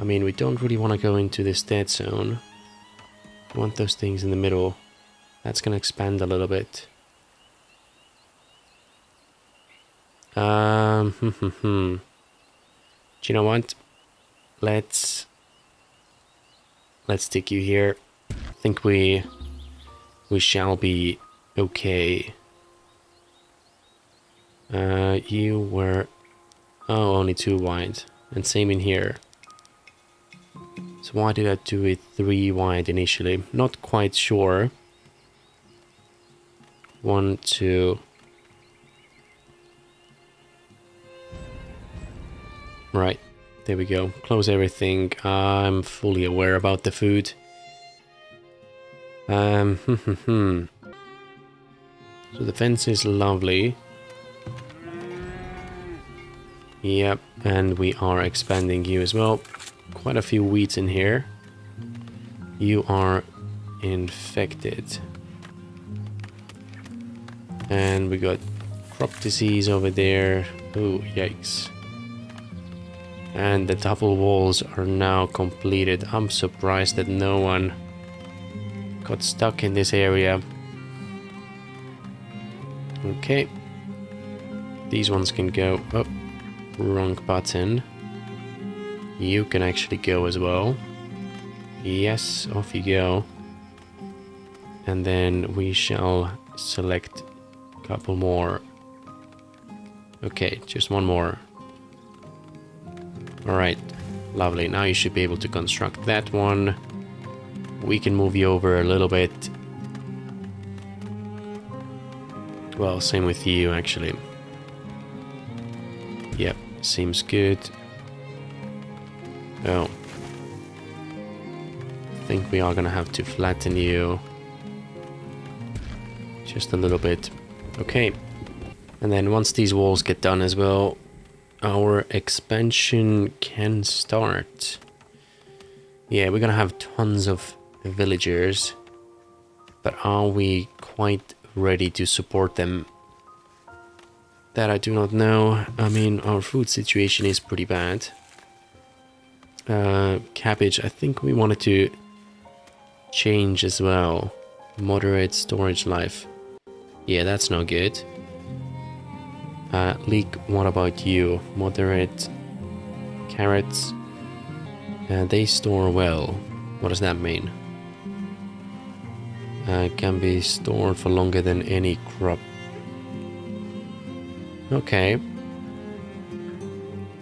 I mean, we don't really want to go into this dead zone. We want those things in the middle. That's going to expand a little bit. Um, hmm, hmm, hmm. Do you know what? Let's... Let's stick you here. I think we... We shall be okay. Uh, you were... Oh, only two wide. And same in here. So why did I do it three wide initially? Not quite sure. One, two... Right, there we go. Close everything. I'm fully aware about the food. Um, so the fence is lovely. Yep, and we are expanding you as well. Quite a few weeds in here. You are infected. And we got crop disease over there. Ooh, yikes. And the double walls are now completed. I'm surprised that no one got stuck in this area. Okay. These ones can go... Oh, wrong button. You can actually go as well. Yes, off you go. And then we shall select a couple more. Okay, just one more. Alright, lovely. Now you should be able to construct that one. We can move you over a little bit. Well, same with you, actually. Yep, seems good. Oh. I think we are gonna have to flatten you. Just a little bit. Okay. And then once these walls get done as well, our expansion can start. Yeah, we're gonna have tons of villagers, but are we quite ready to support them? That I do not know. I mean, our food situation is pretty bad. Uh, cabbage, I think we wanted to change as well. Moderate storage life. Yeah, that's no good. Uh, Leek, what about you? Moderate carrots. Uh, they store well. What does that mean? Uh, can be stored for longer than any crop. Okay.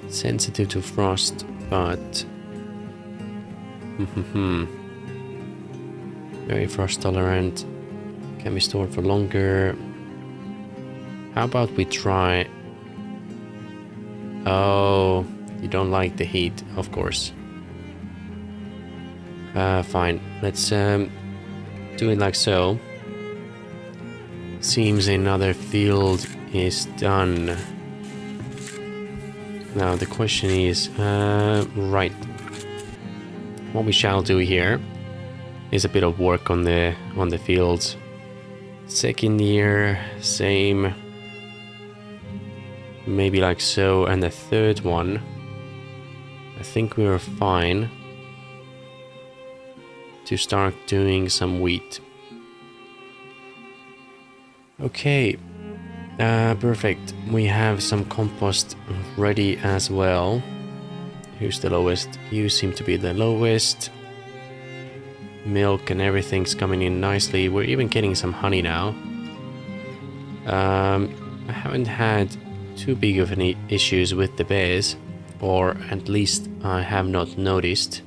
Sensitive to frost, but... Very frost tolerant. Can be stored for longer. How about we try... Oh, you don't like the heat, of course. Uh, fine. Let's um, do it like so. Seems another field is done. Now the question is... Uh, right. What we shall do here is a bit of work on the, on the fields. Second year, same... Maybe like so, and the third one. I think we are fine to start doing some wheat. Okay, uh, perfect. We have some compost ready as well. Who's the lowest? You seem to be the lowest. Milk and everything's coming in nicely. We're even getting some honey now. Um, I haven't had too big of any issues with the bears, or at least I have not noticed.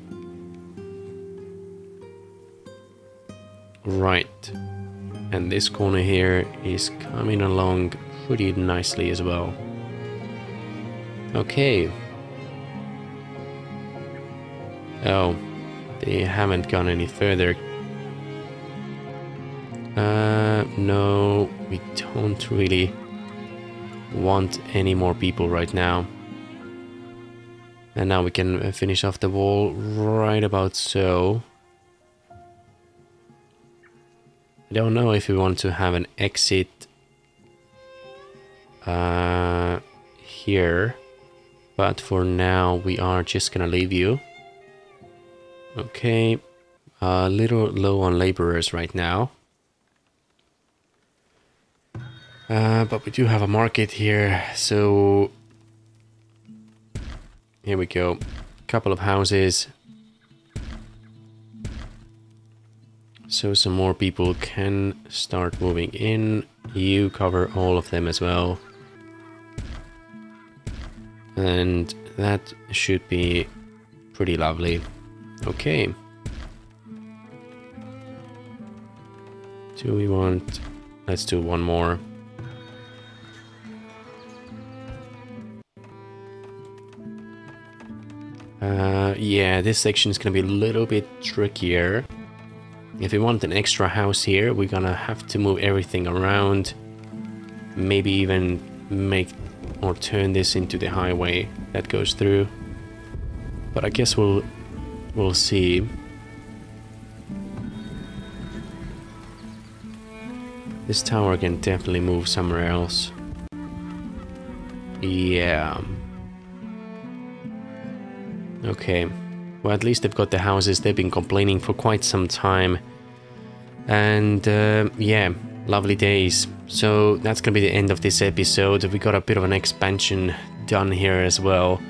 Right, and this corner here is coming along pretty nicely as well. Okay. Oh, they haven't gone any further. Uh, no, we don't really want any more people right now. And now we can finish off the wall right about so. I don't know if we want to have an exit uh, here, but for now we are just gonna leave you. Okay, a little low on laborers right now. Uh, but we do have a market here, so here we go. Couple of houses. So some more people can start moving in. You cover all of them as well. And that should be pretty lovely. Okay. Do we want... Let's do one more. Uh, yeah, this section is going to be a little bit trickier. If we want an extra house here, we're going to have to move everything around. Maybe even make or turn this into the highway that goes through. But I guess we'll we'll see. This tower can definitely move somewhere else. Yeah. Okay, well, at least they've got the houses. They've been complaining for quite some time. And uh, yeah, lovely days. So that's gonna be the end of this episode. We got a bit of an expansion done here as well.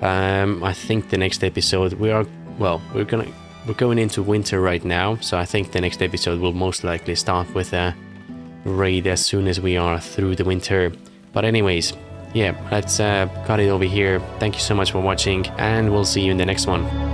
um, I think the next episode we are well we're gonna we're going into winter right now, so I think the next episode will most likely start with a raid as soon as we are through the winter. But anyways, yeah, let's uh, cut it over here. Thank you so much for watching, and we'll see you in the next one.